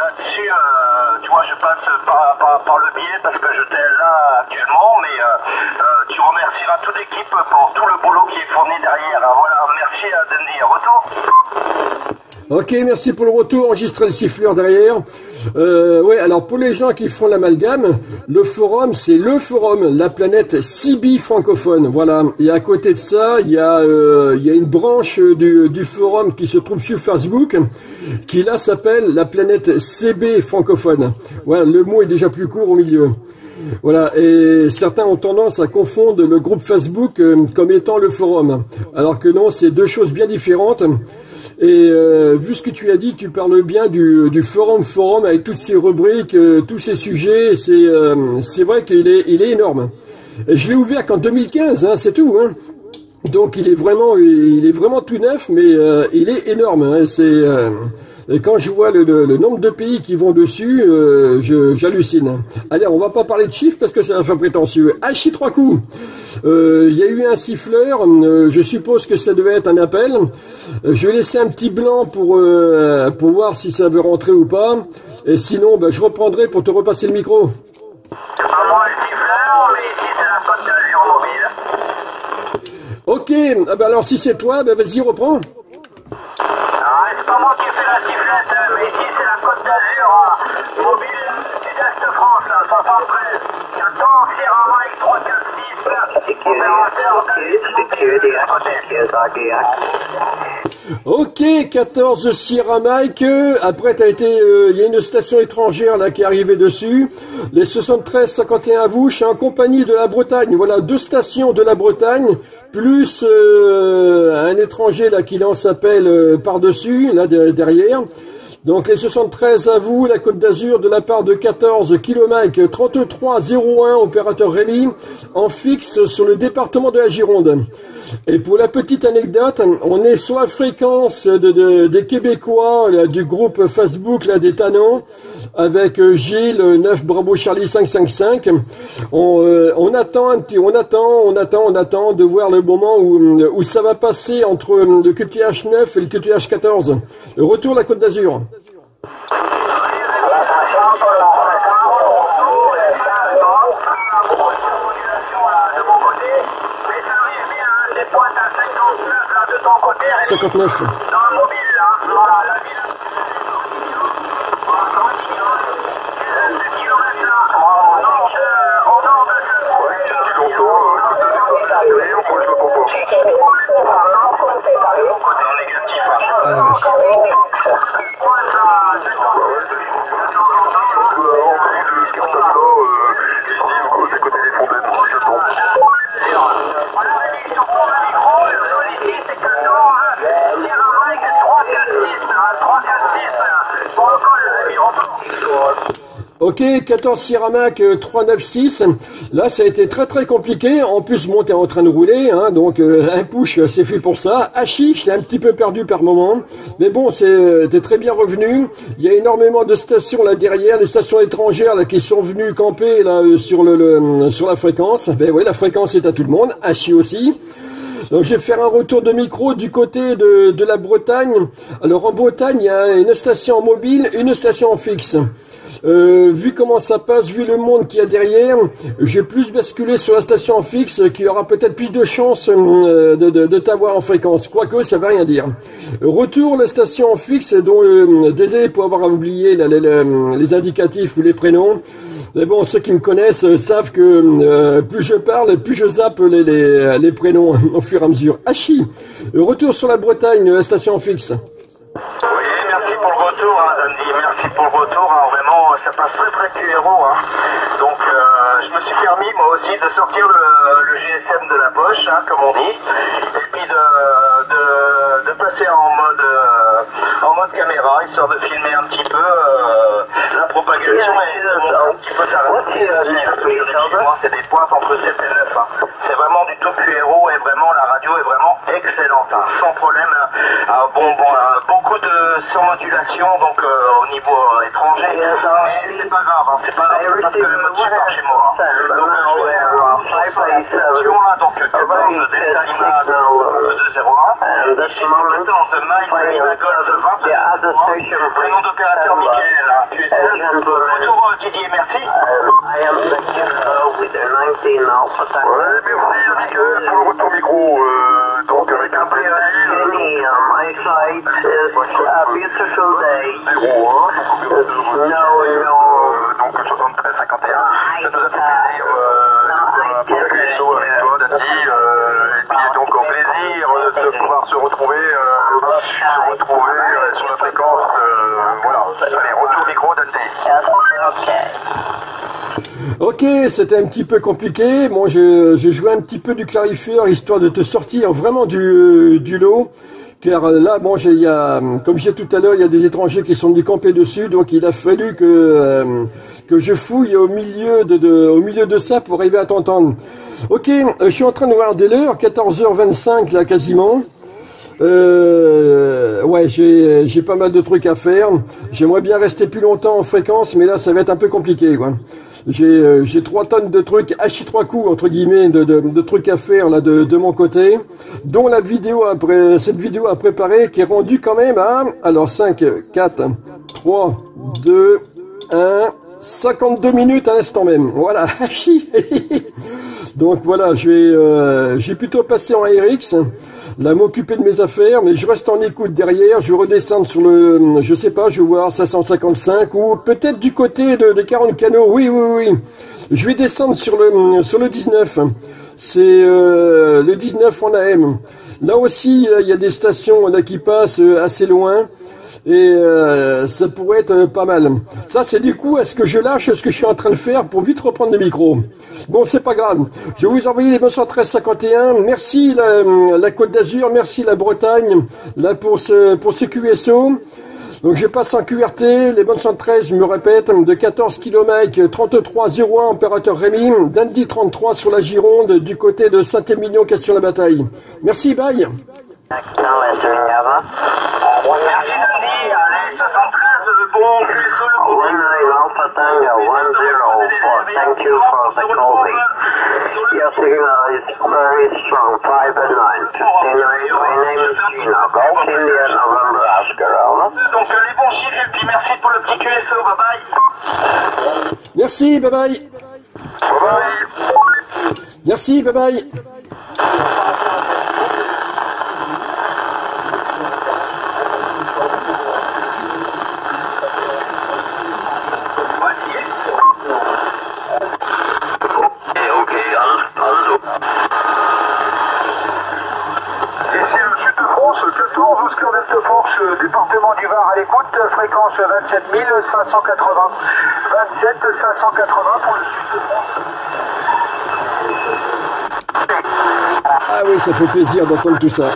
là-dessus, euh, tu vois, je passe par, par, par le biais parce que je t'ai là actuellement, mais euh, euh, tu remercieras toute l'équipe pour tout le boulot qui est fourni derrière, hein. Voilà, merci à Denis, retour. Ok, merci pour le retour, Enregistrer le siffleur derrière. Euh, ouais, alors pour les gens qui font l'amalgame, le forum, c'est le forum, la planète C B francophone, voilà. Et à côté de ça, il y a, euh, il y a une branche du, du forum qui se trouve sur Facebook, qui là s'appelle la planète C B francophone. Voilà, le mot est déjà plus court au milieu. Voilà, et certains ont tendance à confondre le groupe Facebook euh, comme étant le forum, alors que non, c'est deux choses bien différentes. Et euh, vu ce que tu as dit, tu parles bien du, du forum forum avec toutes ces rubriques, euh, tous ces sujets. C'est euh, c'est vrai qu'il est il est énorme. Et je l'ai ouvert qu'en deux mille quinze, hein, c'est tout. Hein. Donc il est vraiment il est vraiment tout neuf, mais euh, il est énorme. Hein, c'est euh, et quand je vois le, le, le nombre de pays qui vont dessus, euh, je j'hallucine. Allez, on va pas parler de chiffres parce que c'est un peu prétentieux. Hachi trois coups. Il euh, y a eu un siffleur, euh, je suppose que ça devait être un appel. Euh, je vais laisser un petit blanc pour, euh, pour voir si ça veut rentrer ou pas. Et sinon, ben, je reprendrai pour te repasser le micro. Pas moi le siffleur, mais si c'est la faute de la Léon Mobile. Ok, ah ben alors si c'est toi, ben vas-y, reprends. Ah, c'est pas moi qui ai fait la sifflette, mais ici c'est la Côte d'Azur, hein. Mobile, sud-est de France, là, soixante-treize, quatorze, Sierra Mike trois quatre six, opérateur de... Ok, quatorze Sierra Mike, après t'as été, il euh, y a une station étrangère là qui est arrivée dessus, les soixante-treize cinquante et un Vouches en compagnie de la Bretagne, voilà, deux stations de la Bretagne, plus euh, un étranger là qui lance appel euh, par-dessus, là de, derrière. Donc les soixante-treize à vous, la Côte d'Azur de la part de quatorze Kilomike trente-trois zéro un, opérateur Rémi, en fixe sur le département de la Gironde. Et pour la petite anecdote, on est sur la fréquence de, de, des Québécois là, du groupe Facebook là, des Tanons, avec Gilles neuf Bravo Charlie cinq cinq cinq. On, euh, on attend un petit, on attend, on attend, on attend de voir le moment où, où ça va passer entre le Q T H neuf et le Q T H quatorze. Le retour à la Côte d'Azur. cinquante-neuf. Ok, quatorze Sieramac trois neuf six. Là, ça a été très très compliqué. En plus, bon, t'es en train de rouler, hein, donc euh, un push, c'est fait pour ça. Hachi, je l'ai un petit peu perdu par moment, mais bon, c'est t'es très bien revenu. Il y a énormément de stations là derrière, des stations étrangères là qui sont venues camper là sur le, le sur la fréquence. Ben oui, la fréquence est à tout le monde. Hachi aussi. Donc je vais faire un retour de micro du côté de, de la Bretagne. Alors en Bretagne, il y a une station mobile, une station fixe. Euh, vu comment ça passe, vu le monde qu'il y a derrière, j'ai plus basculé sur la station fixe qui aura peut-être plus de chances euh, de, de, de t'avoir en fréquence. Quoique, ça ne veut rien dire. Retour la station fixe, dont euh, désolé pour avoir oublié la, la, la, les indicatifs ou les prénoms. Mais bon, ceux qui me connaissent euh, savent que euh, plus je parle, plus je zappe les, les, les prénoms au fur et à mesure. Hachi, retour sur la Bretagne, la station fixe. Oui, merci pour le retour, hein, Andy. Merci pour le retour, hein. Vraiment, ça passe très très du héros, hein. Donc, euh, je me suis permis moi aussi de sortir le, le G S M de la poche, hein, comme on dit, et puis de, de, de passer en mode, en mode caméra, histoire de filmer un petit peu euh, la propagation et un petit peu sa réception. C'est des pointes entre sept et neuf. Hein. C'est vraiment du tout puéro et vraiment la radio est vraiment excellente, hein, sans problème. Hein, bon, bon, hein, beaucoup de surmodulation donc euh, au niveau euh, étranger, mais c'est pas grave, hein, c'est pas grave parce que le mode support chez moi. Donc euh, deux zéro un, deux zéro un, prénom d'opérateur Mickaël, retour Didier, merci. Pour le retour micro, donc avec un donc soixante-treize cinquante et un, ça nous a fait plaisir avec toi, Denis, et puis donc en plaisir de pouvoir se retrouver se retrouver sur la fréquence, voilà, allez, retour micro Denis. Ok, c'était un petit peu compliqué, bon, j'ai joué un petit peu du clarifieur, histoire de te sortir vraiment du, du lot, car là, bon, j'ai, y a, comme je disais tout à l'heure, il y a des étrangers qui sont venus camper dessus, donc il a fallu que, euh, que je fouille au milieu de, de, au milieu de ça pour arriver à t'entendre. Ok, euh, je suis en train de regarder l'heure, quatorze heures vingt-cinq là quasiment. Euh, ouais, j'ai j'ai pas mal de trucs à faire. J'aimerais bien rester plus longtemps en fréquence, mais là ça va être un peu compliqué, quoi. J'ai euh, j'ai trois tonnes de trucs, hachi trois coups entre guillemets, de, de de trucs à faire là de de mon côté, dont la vidéo après cette vidéo à préparer qui est rendue quand même à alors cinq, quatre, trois, deux, un, cinquante-deux minutes à l'instant même. Voilà, hachi. Donc voilà, je vais euh, j'ai plutôt passé en Emerix. Là, m'occuper de mes affaires, mais je reste en écoute derrière, je redescends sur le, je sais pas, je vais voir cinq cent cinquante-cinq, ou peut-être du côté de, des quarante canaux, oui, oui, oui. Je vais descendre sur le, sur le dix-neuf. C'est, euh, le dix-neuf en A M. Là aussi, il y a des stations, là, qui passent assez loin. Et, euh, ça pourrait être pas mal. Ça, c'est du coup, est-ce que je lâche ce que je suis en train de faire pour vite reprendre le micro? Bon, c'est pas grave. Je vais vous envoyer les bonsoirs treize cinquante et un. Merci la, la Côte d'Azur, merci la Bretagne, là, pour ce, pour ce Q S O. Donc, je passe en Q R T, les bonnes cent treize, je me répète, de quatorze kilomètres, trente-trois zéro un, opérateur Rémi, Dundee trente-trois sur la Gironde, du côté de Saint-Émilion, Castillon-la-Bataille. Merci, bye! One nine Alpha Tango one zero four. Thank you for the calling. Your signal is very strong. Five and nine. Fifty-nine. My name is Gina. Golf India November Oscar Alpha. Donc les bons chiffres et puis merci pour le petit Q S O. Bye bye. Merci. Bye bye. Bye bye. Merci. Bye bye. Département du Var à l'écoute, fréquence vingt-sept mille cinq cent quatre-vingts. vingt-sept mille cinq cent quatre-vingts pour le sud. Ah oui, ça fait plaisir d'entendre tout ça.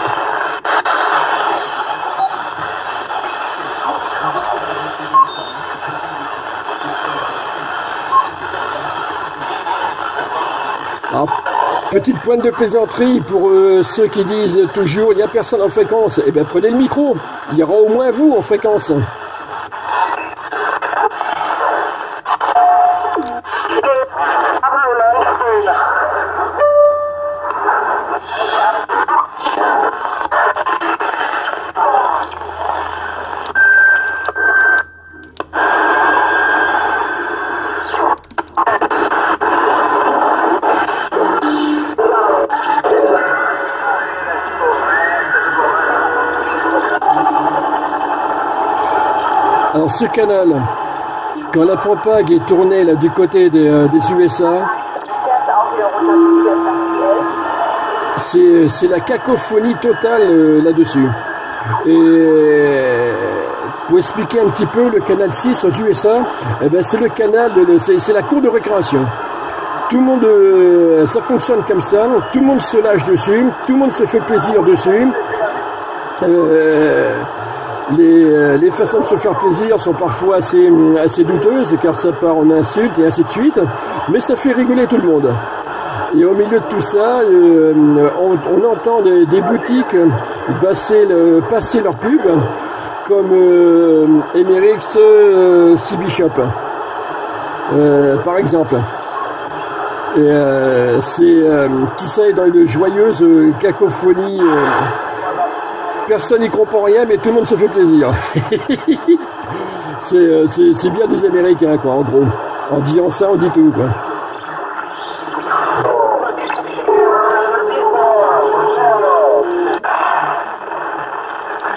Petite pointe de plaisanterie pour euh, ceux qui disent toujours il n'y a personne en fréquence. Eh bien prenez le micro, il y aura au moins vous en fréquence. Ce canal, quand la propague est tournée là, du côté des, euh, des U S A, c'est la cacophonie totale euh, là-dessus. Et pour expliquer un petit peu le canal six aux U S A, eh ben, c'est le canal, c'est la cour de récréation. tout le monde, euh, ça fonctionne comme ça, donc tout le monde se lâche dessus, tout le monde se fait plaisir dessus. Euh, les, les façons de se faire plaisir sont parfois assez, assez douteuses, car ça part en insultes et ainsi de suite, mais ça fait rigoler tout le monde. Et au milieu de tout ça, euh, on, on entend des, des boutiques passer, le, passer leur pub, comme euh, Emerix, euh, C B Shop, euh, par exemple. Et euh, c'est euh, tout ça est dans une joyeuse cacophonie. Euh, personne n'y comprend rien, mais tout le monde se fait plaisir. c'est, c'est, c'est bien des Américains, quoi, en gros. En disant ça, on dit tout, quoi.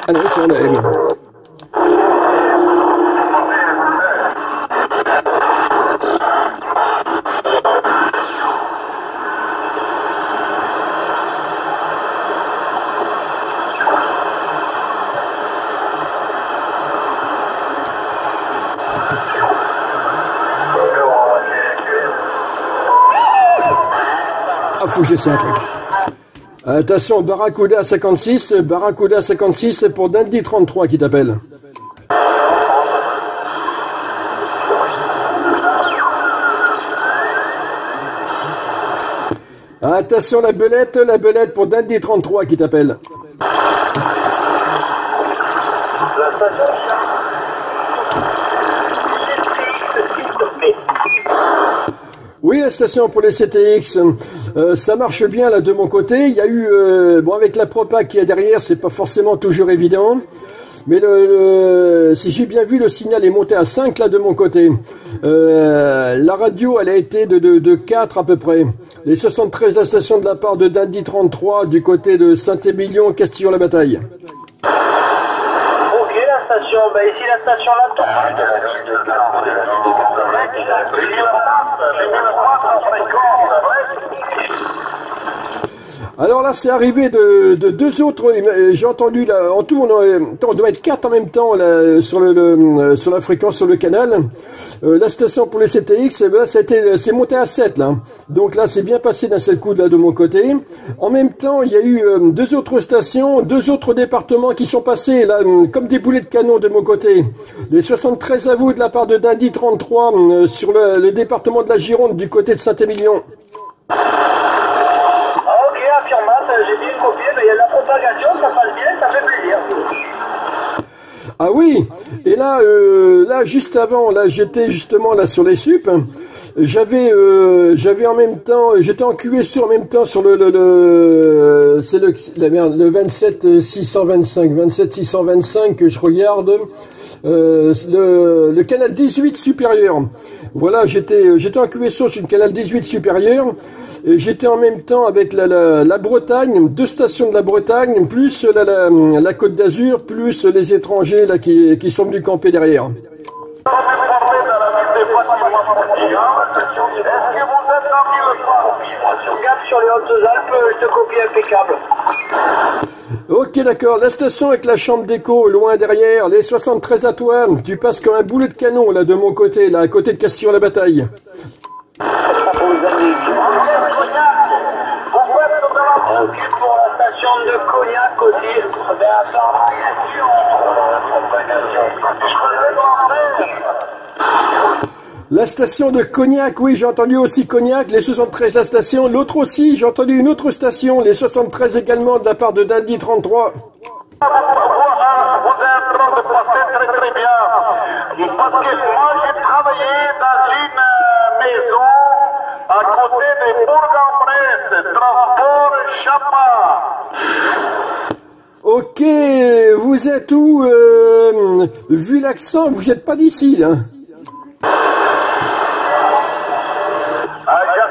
Ah non, c'est un A M. Ah, faut que j'essaie un truc. Attention, Barracuda cinquante-six, Barracuda cinquante-six, c'est pour Dundee trente-trois qui t'appelle. Attention, la belette, la belette pour Dundee trente-trois qui t'appelle. Oui, la station pour les C T X, euh, ça marche bien là de mon côté. Il y a eu, euh, bon, avec la propa qu'il y a derrière, c'est pas forcément toujours évident. Mais le, le, si j'ai bien vu, le signal est monté à cinq là de mon côté. Euh, la radio, elle a été de, de, de quatre à peu près. Les soixante-treize la station de la part de Dundee trente-trois du côté de Saint-Émilion, Castillon-la-Bataille. Ok, la station, bah ici la station l'attend. Alors là, c'est arrivé de, de deux autres. J'ai entendu là, en tout, on, a, on doit être quatre en même temps là, sur le, le sur la fréquence, sur le canal. Euh, la station pour les C T X, eh ben, c'est monté à sept là. Donc là, c'est bien passé d'un seul coup là de mon côté. En même temps, il y a eu euh, deux autres stations, deux autres départements qui sont passés là, comme des boulets de canon de mon côté. Les soixante-treize à vous de la part de Dundee trente-trois euh, sur le, le département de la Gironde du côté de Saint-Émilion. J'ai dit une copie, mais il y a de la propagation, ça passe bien, ça fait plaisir. Ah oui, et là, euh, là juste avant, là j'étais justement là sur les sup. J'avais, euh, j'avais en même temps, j'étais en Q S O en même temps sur le, le, le c'est le, la merde, le vingt-sept six cent vingt-cinq, vingt-sept six cent vingt-cinq que je regarde, euh, le, le canal dix-huit supérieur. Voilà, j'étais, j'étais en Q S O sur le canal dix-huit supérieur. Et j'étais en même temps avec la, la, la Bretagne, deux stations de la Bretagne, plus la, la, la Côte d'Azur, plus les étrangers là qui, qui sont venus camper derrière. Ok, d'accord. La station avec la chambre d'écho, loin derrière, les soixante-treize à toi. Tu passes comme un boulet de canon là de mon côté, là à côté de Castillon-la-Bataille. Pour la station de Cognac aussi, ben attends, la station de Cognac, oui, j'ai entendu aussi Cognac, les soixante-treize la station, l'autre aussi, j'ai entendu une autre station, les soixante-treize également de la part de Dundee trente-trois. Transports Chapat. Ok, vous êtes où euh, vu l'accent, vous n'êtes pas d'ici là. Ah, je ne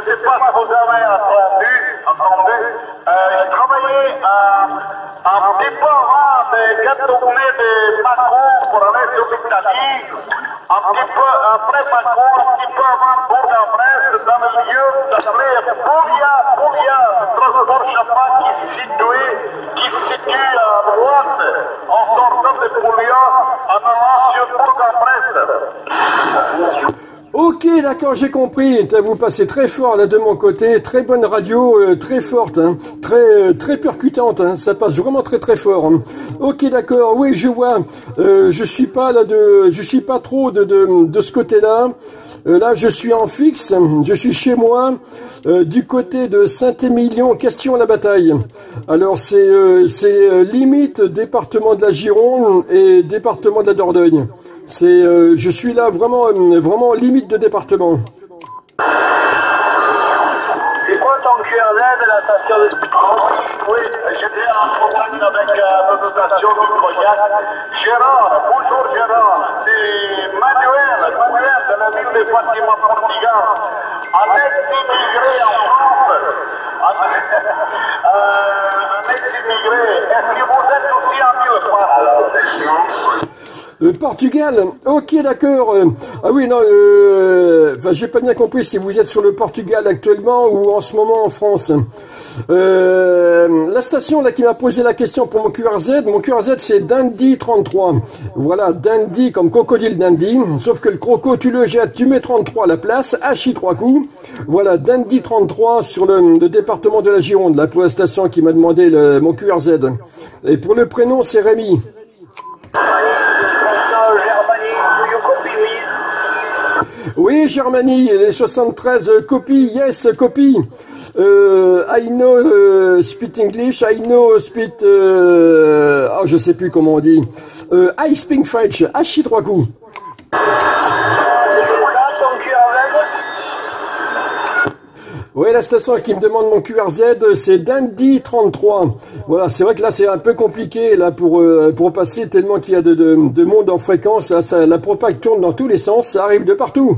sais pas si vous avez entendu, entendu. Euh, j'ai travaillé euh, en déportant des gâteaux-nés des parcours pour aller sur l'Italie. Un petit peu après parcours, un petit peu avant Bourg-en-Bresse, dans le milieu, d'après Poulia, Poulia, Transports Chapat qui se situe, qui se situe à droite, en sortant de Poulia, en allant sur Bourg-en-Bresse. Ok, d'accord, j'ai compris. Vous passez très fort là de mon côté. Très bonne radio, euh, très forte, hein. Très euh, très percutante. Hein. Ça passe vraiment très très fort. Hein. Ok, d'accord. Oui, je vois. Euh, je suis pas là de, je suis pas trop de de, de ce côté-là. Euh, là, je suis en fixe. Je suis chez moi, euh, du côté de Saint-Émilion, Castillon-la-Bataille. Alors c'est euh, c'est euh, limite département de la Gironde et département de la Dordogne. C'est, euh, je suis là vraiment, euh, vraiment limite de département. C'est quoi ton Q R Z de la station de Spinoza? Oui, je viens en campagne avec la euh, population du Crocodile. Gérard, bonjour Gérard. C'est Manuel, Manuel de la ville de Fatima Portiga. Un mec immigré en France. Un mec immigré. Est-ce que vous êtes aussi amis ou pas? Alors, c'est sûr. Euh, Portugal, ok d'accord. Euh, ah oui non, euh, j'ai pas bien compris si vous êtes sur le Portugal actuellement ou en ce moment en France. Euh, la station là qui m'a posé la question pour mon Q R Z, mon Q R Z c'est Dundee trente-trois. Voilà, Dundee comme Crocodile Dundee, sauf que le croco tu le jettes, tu mets trente-trois à la place, hachi trois coups. Voilà, Dundee trente-trois sur le, le département de la Gironde, là pour la station qui m'a demandé le, mon Q R Z. Et pour le prénom c'est Rémi. Oui, Germanie, les soixante-treize copies, yes, copies. Euh, I know uh, speak English, I know speak... Uh, oh, je sais plus comment on dit. Euh, I speak French, hachi trois coups. Oui, la station qui me demande mon Q R Z, c'est Dundee trente-trois. Voilà, c'est vrai que là, c'est un peu compliqué là pour euh, pour passer tellement qu'il y a de, de, de monde en fréquence. Là, ça, la propague tourne dans tous les sens, ça arrive de partout.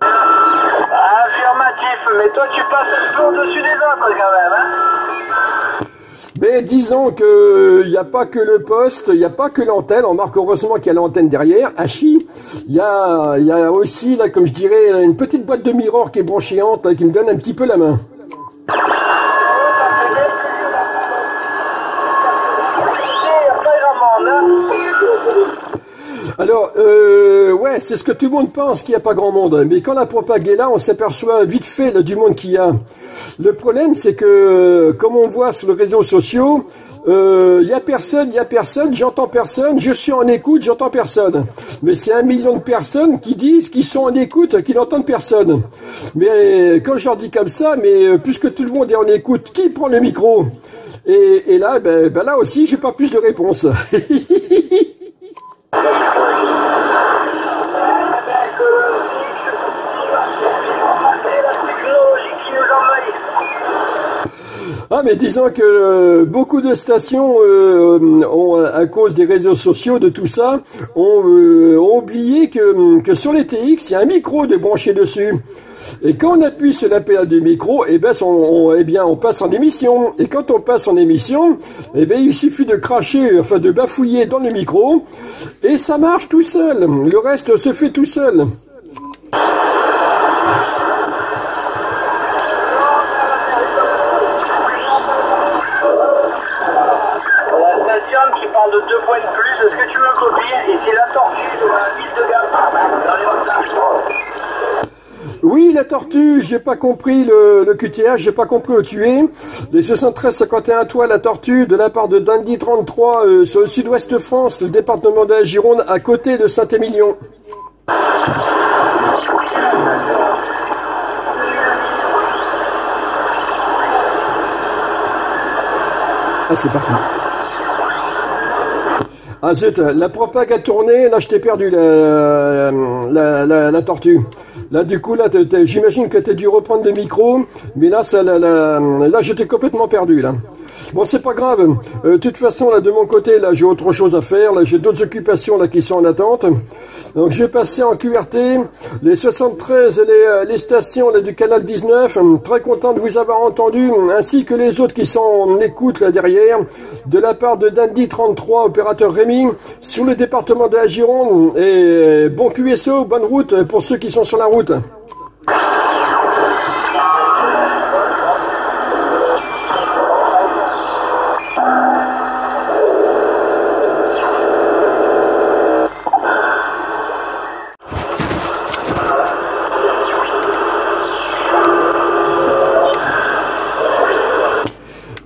Affirmatif, mais toi, tu passes tout au-dessus des autres quand même, hein? Mais disons que il n'y a pas que le poste, il n'y a pas que l'antenne. On marque heureusement qu'il y a l'antenne derrière, hachi. Il y a, il y a aussi là, comme je dirais, une petite boîte de miroir qui est branchéante, là, qui me donne un petit peu la main. Alors, euh, ouais, c'est ce que tout le monde pense, qu'il n'y a pas grand monde. Mais quand la propague est là, on s'aperçoit vite fait là, du monde qu'il y a. Le problème, c'est que, comme on voit sur les réseaux sociaux, il euh, y a personne, il y a personne, j'entends personne, je suis en écoute, j'entends personne. Mais c'est un million de personnes qui disent qu'ils sont en écoute, qu'ils n'entendent personne. Mais quand je leur dis comme ça, mais puisque tout le monde est en écoute, qui prend le micro? Et, et là, ben, ben là aussi, j'ai pas plus de réponse. Ah mais disons que euh, beaucoup de stations, euh, ont, à cause des réseaux sociaux, de tout ça, ont, euh, ont oublié que, que sur les T X, il y a un micro de brancher dessus. Et quand on appuie sur la pédale du micro, eh ben, on, on, eh bien, on passe en émission. Et quand on passe en émission, eh bien, il suffit de cracher, enfin de bafouiller dans le micro, et ça marche tout seul. Le reste se fait tout seul. Oui, la tortue, j'ai pas compris le, le Q T H, j'ai pas compris où tu es. Les soixante-treize cinquante et un toits, la tortue, de la part de Dundee trente-trois, euh, sur le sud-ouest de France, le département de la Gironde, à côté de Saint-Émilion. Ah, c'est parti. Ah zut, la propague a tourné, là je t'ai perdu la, la, la, la tortue. Là du coup, là j'imagine que t'as dû reprendre le micro, mais là ça, la, la, là je t'ai complètement perdu là. Bon c'est pas grave, de euh, toute façon là de mon côté là j'ai autre chose à faire, là j'ai d'autres occupations là qui sont en attente. Donc j'ai passé en Q R T les soixante-treize, les, les stations là, du canal dix-neuf, très content de vous avoir entendu, ainsi que les autres qui sont en écoute là derrière, de la part de Dundee trente-trois, opérateur Rémi, sur le département de la Gironde, et bon Q S O, bonne route pour ceux qui sont sur la route.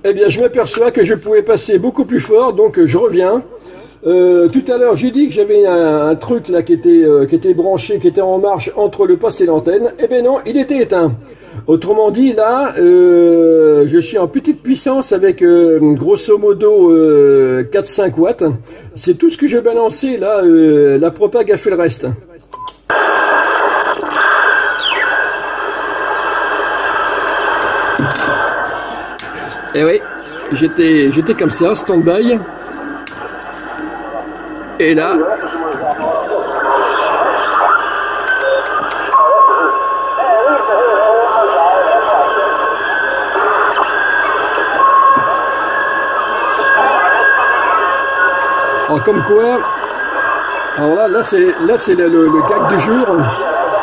eh bien, je m'aperçois que je pouvais passer beaucoup plus fort, donc je reviens. Euh, tout à l'heure, j'ai dit que j'avais un, un truc là qui était, euh, qui était branché, qui était en marche entre le poste et l'antenne. Eh bien non, il était éteint. Autrement dit, là, euh, je suis en petite puissance avec euh, grosso modo euh, quatre à cinq watts. C'est tout ce que j'ai balancé, là, euh, la propague a fait le reste. Et oui, j'étais j'étais comme ça, stand-by. Et là... Alors comme quoi, alors là, là c'est là c'est le, le, le gag du jour.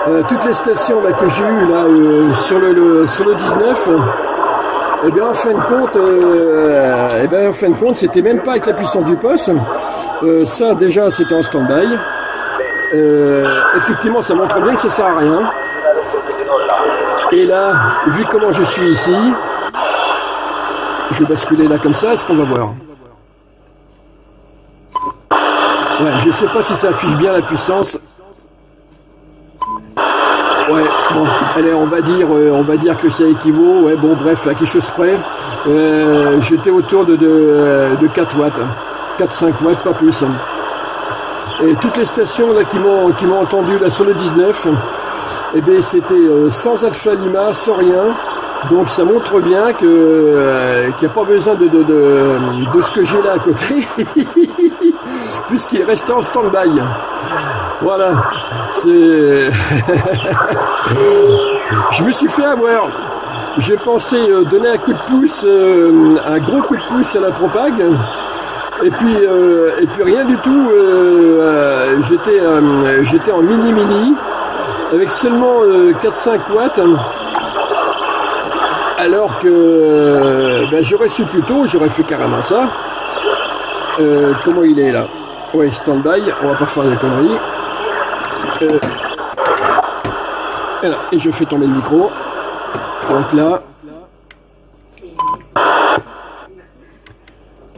Euh, toutes les stations là que j'ai eues là euh, sur le, le sur le dix-neuf, et eh bien en fin de compte, euh, eh bien en fin de compte, c'était même pas avec la puissance du poste. Euh, ça déjà c'était en stand-by. Euh, effectivement, ça montre bien que ça sert à rien. Et là, vu comment je suis ici, je vais basculer là comme ça, est-ce qu'on va voir? Ouais, je sais pas si ça affiche bien la puissance. Ouais, bon, allez, on va dire, euh, on va dire que ça équivaut. Ouais, bon, bref, à quelque chose près. Euh, J'étais autour de, de, de quatre watts, quatre à cinq watts, pas plus. Et toutes les stations là qui m'ont qui m'ont entendu là sur le dix-neuf, eh bien, c'était euh, sans alpha lima, sans rien. Donc ça montre bien que euh, qu'il n'y a pas besoin de de, de, de ce que j'ai là à côté. Puisqu'il reste en stand-by. Voilà. C'est... Je me suis fait avoir. J'ai pensé euh, donner un coup de pouce, euh, un gros coup de pouce à la propague. Et puis, euh, et puis rien du tout. Euh, euh, j'étais, euh, j'étais en mini-mini. Avec seulement euh, quatre à cinq watts. Alors que euh, ben, j'aurais su plus tôt, j'aurais fait carrément ça. Euh, comment il est là? Ouais, stand-by, on va pas faire des conneries. Euh, voilà, et je fais tomber le micro. Donc là...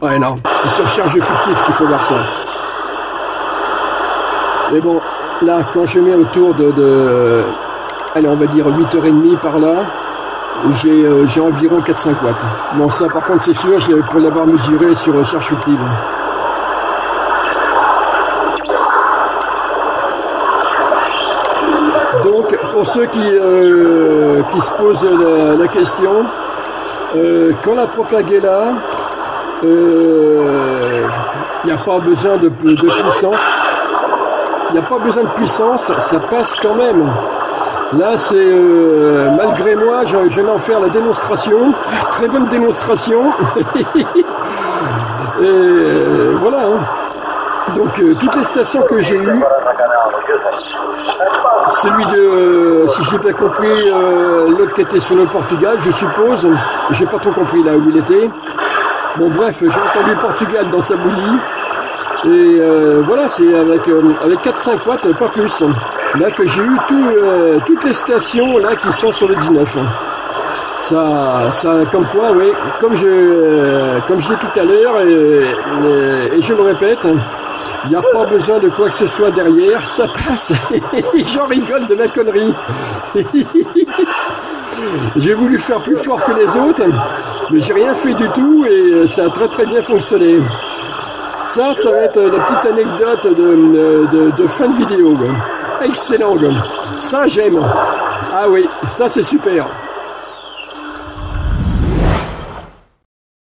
Ouais, non, c'est surcharge fictive qu'il faut voir ça. Mais bon, là, quand je mets autour de... de allez, on va dire huit heures trente par là, j'ai euh, environ quatre à cinq watts. Bon, ça, par contre, c'est sûr, pour l'avoir mesuré sur euh, charge fictive. Donc, pour ceux qui, euh, qui se posent la, la question, euh, quand la propague est là, il euh, n'y a pas besoin de, de puissance. Il n'y a pas besoin de puissance, ça passe quand même. Là, c'est euh, malgré moi, je, je vais en faire la démonstration. Très bonne démonstration. Et euh, voilà. Hein. Donc, euh, toutes les stations que j'ai eues, celui de, euh, si j'ai bien compris, euh, l'autre qui était sur le Portugal, je suppose. J'ai pas trop compris là où il était. Bon, bref, j'ai entendu Portugal dans sa bouillie. Et euh, voilà, c'est avec, euh, avec quatre à cinq watts, pas plus. Là que j'ai eu tout, euh, toutes les stations là qui sont sur le dix-neuf. Ça, ça comme quoi, oui, comme je, euh, comme je dis tout à l'heure et, et, et je le répète, il n'y a pas besoin de quoi que ce soit derrière, ça passe. J'en rigole de la connerie. J'ai voulu faire plus fort que les autres, mais j'ai rien fait du tout et ça a très très bien fonctionné. Ça, ça va être la petite anecdote de, de, de fin de vidéo. Excellent, ça j'aime. Ah oui, ça c'est super.